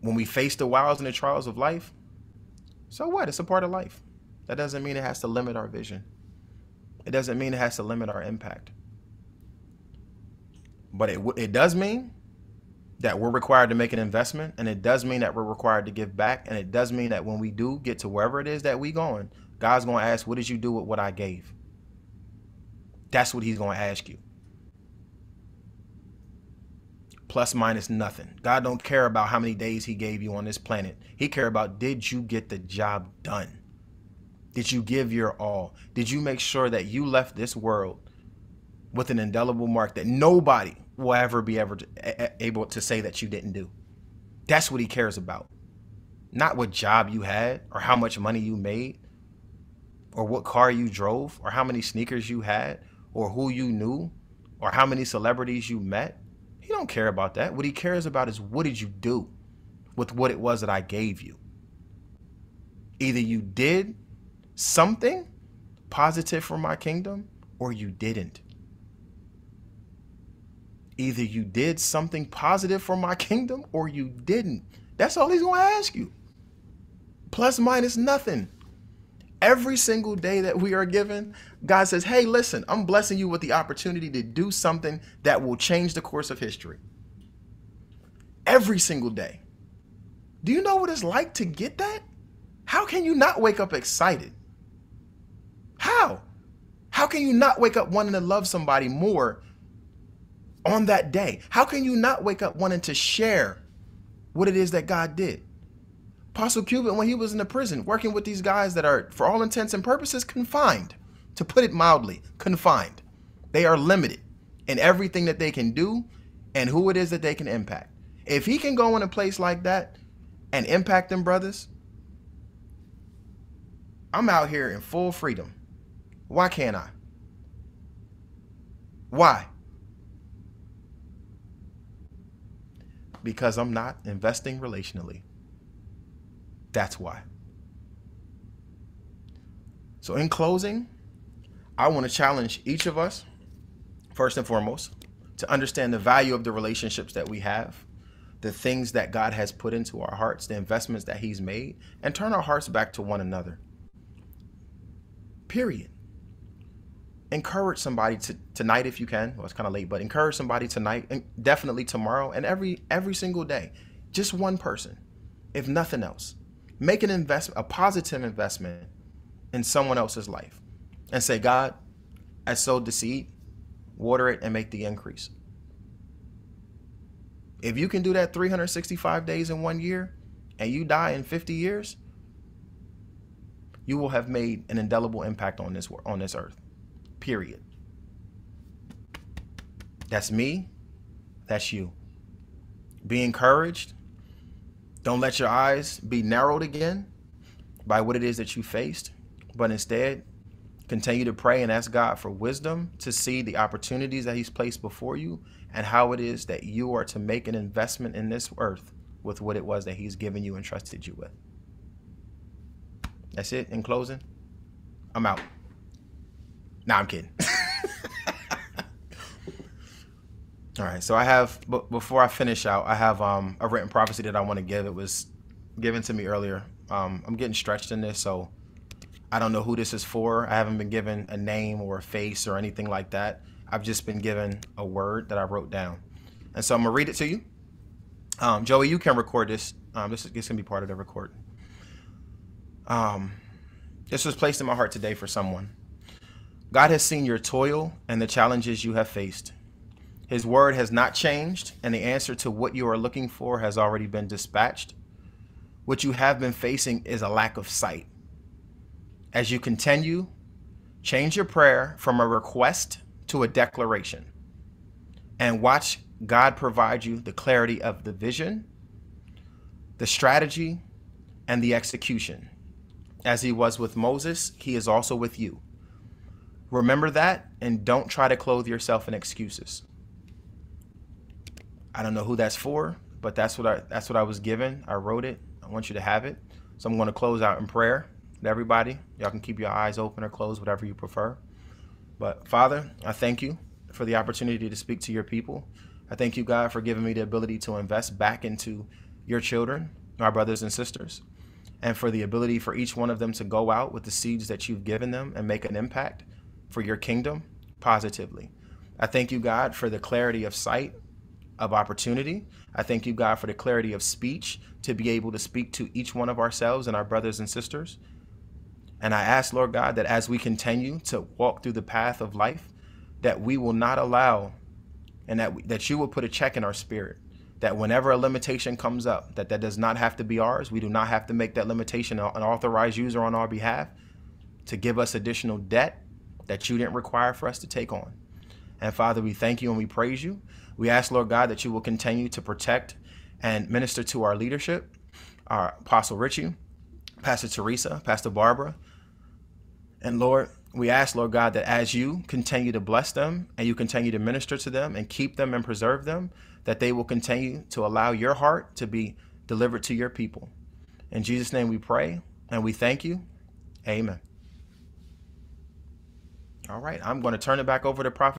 When we face the wiles and the trials of life, so what? It's a part of life. That doesn't mean it has to limit our vision. It doesn't mean it has to limit our impact. But it does mean that we're required to make an investment, and it does mean that we're required to give back, and it does mean that when we do get to wherever it is that we're going, God's going to ask, what did you do with what I gave? That's what he's going to ask you. Plus minus nothing. God don't care about how many days he gave you on this planet. He cares about, did you get the job done? Did you give your all? Did you make sure that you left this world with an indelible mark that nobody will ever be able to say that you didn't do? That's what he cares about. Not what job you had or how much money you made or what car you drove or how many sneakers you had or who you knew or how many celebrities you met. He don't care about that. What he cares about is, what did you do with what it was that I gave you? Either you did something positive for my kingdom or you didn't. Either you did something positive for my kingdom or you didn't. That's all he's going to ask you. Plus minus nothing. Every single day that we are given, God says, hey, listen, I'm blessing you with the opportunity to do something that will change the course of history. Every single day. Do you know what it's like to get that? How can you not wake up excited? How? How can you not wake up wanting to love somebody more on that day? How can you not wake up wanting to share what it is that God did? Apostle Cuban, when he was in the prison, working with these guys that are, for all intents and purposes, confined. To put it mildly, confined. They are limited in everything that they can do and who it is that they can impact. If he can go in a place like that and impact them brothers, I'm out here in full freedom. Why can't I? Why? Because I'm not investing relationally. That's why. So in closing, I want to challenge each of us, first and foremost, to understand the value of the relationships that we have, the things that God has put into our hearts, the investments that he's made, and turn our hearts back to one another. Period. Encourage somebody tonight if you can. Well, it's kind of late, but encourage somebody tonight, and definitely tomorrow, and every single day. Just one person, if nothing else. Make an investment, a positive investment in someone else's life, and say, God, I sowed the seed, water it, and make the increase. If you can do that 365 days in 1 year and you die in 50 years, you will have made an indelible impact on this earth, period. That's me. That's you. Be encouraged. Don't let your eyes be narrowed again by what it is that you faced, but instead continue to pray and ask God for wisdom to see the opportunities that he's placed before you and how it is that you are to make an investment in this earth with what it was that he's given you and trusted you with. That's it. In closing, I'm out. Nah, I'm kidding. All right, so I have, before I finish out, I have a written prophecy that I want to give. It was given to me earlier. I'm getting stretched in this, so I don't know who this is for. I haven't been given a name or a face or anything like that. I've just been given a word that I wrote down. And so I'm going to read it to you. Joey, you can record this. This can be part of the record. This was placed in my heart today for someone. God has seen your toil and the challenges you have faced. His word has not changed, and the answer to what you are looking for has already been dispatched. What you have been facing is a lack of sight. As you continue, change your prayer from a request to a declaration, and watch God provide you the clarity of the vision, the strategy, and the execution. As he was with Moses, he is also with you. Remember that, and don't try to clothe yourself in excuses. I don't know who that's for, but that's what I was given. I wrote it. I want you to have it. So I'm going to close out in prayer. everybody. Y'all can keep your eyes open or closed, whatever you prefer. But Father, I thank you for the opportunity to speak to your people. I thank you, God, for giving me the ability to invest back into your children, our brothers and sisters, and for the ability for each one of them to go out with the seeds that you've given them and make an impact for your kingdom positively. I thank you, God, for the clarity of sight of opportunity. I thank you, God, for the clarity of speech to be able to speak to each one of ourselves and our brothers and sisters. And I ask, Lord God, that as we continue to walk through the path of life, that we will not allow, and that you will put a check in our spirit, that whenever a limitation comes up, that does not have to be ours. We do not have to make that limitation an authorized user on our behalf to give us additional debt that you didn't require for us to take on. And Father, we thank you and we praise you. We ask, Lord God, that you will continue to protect and minister to our leadership, our Apostle Richie, Pastor Teresa, Pastor Barbara. And Lord, we ask, Lord God, that as you continue to bless them and you continue to minister to them and keep them and preserve them, that they will continue to allow your heart to be delivered to your people. In Jesus' name we pray and we thank you. Amen. All right, I'm going to turn it back over to Prophet.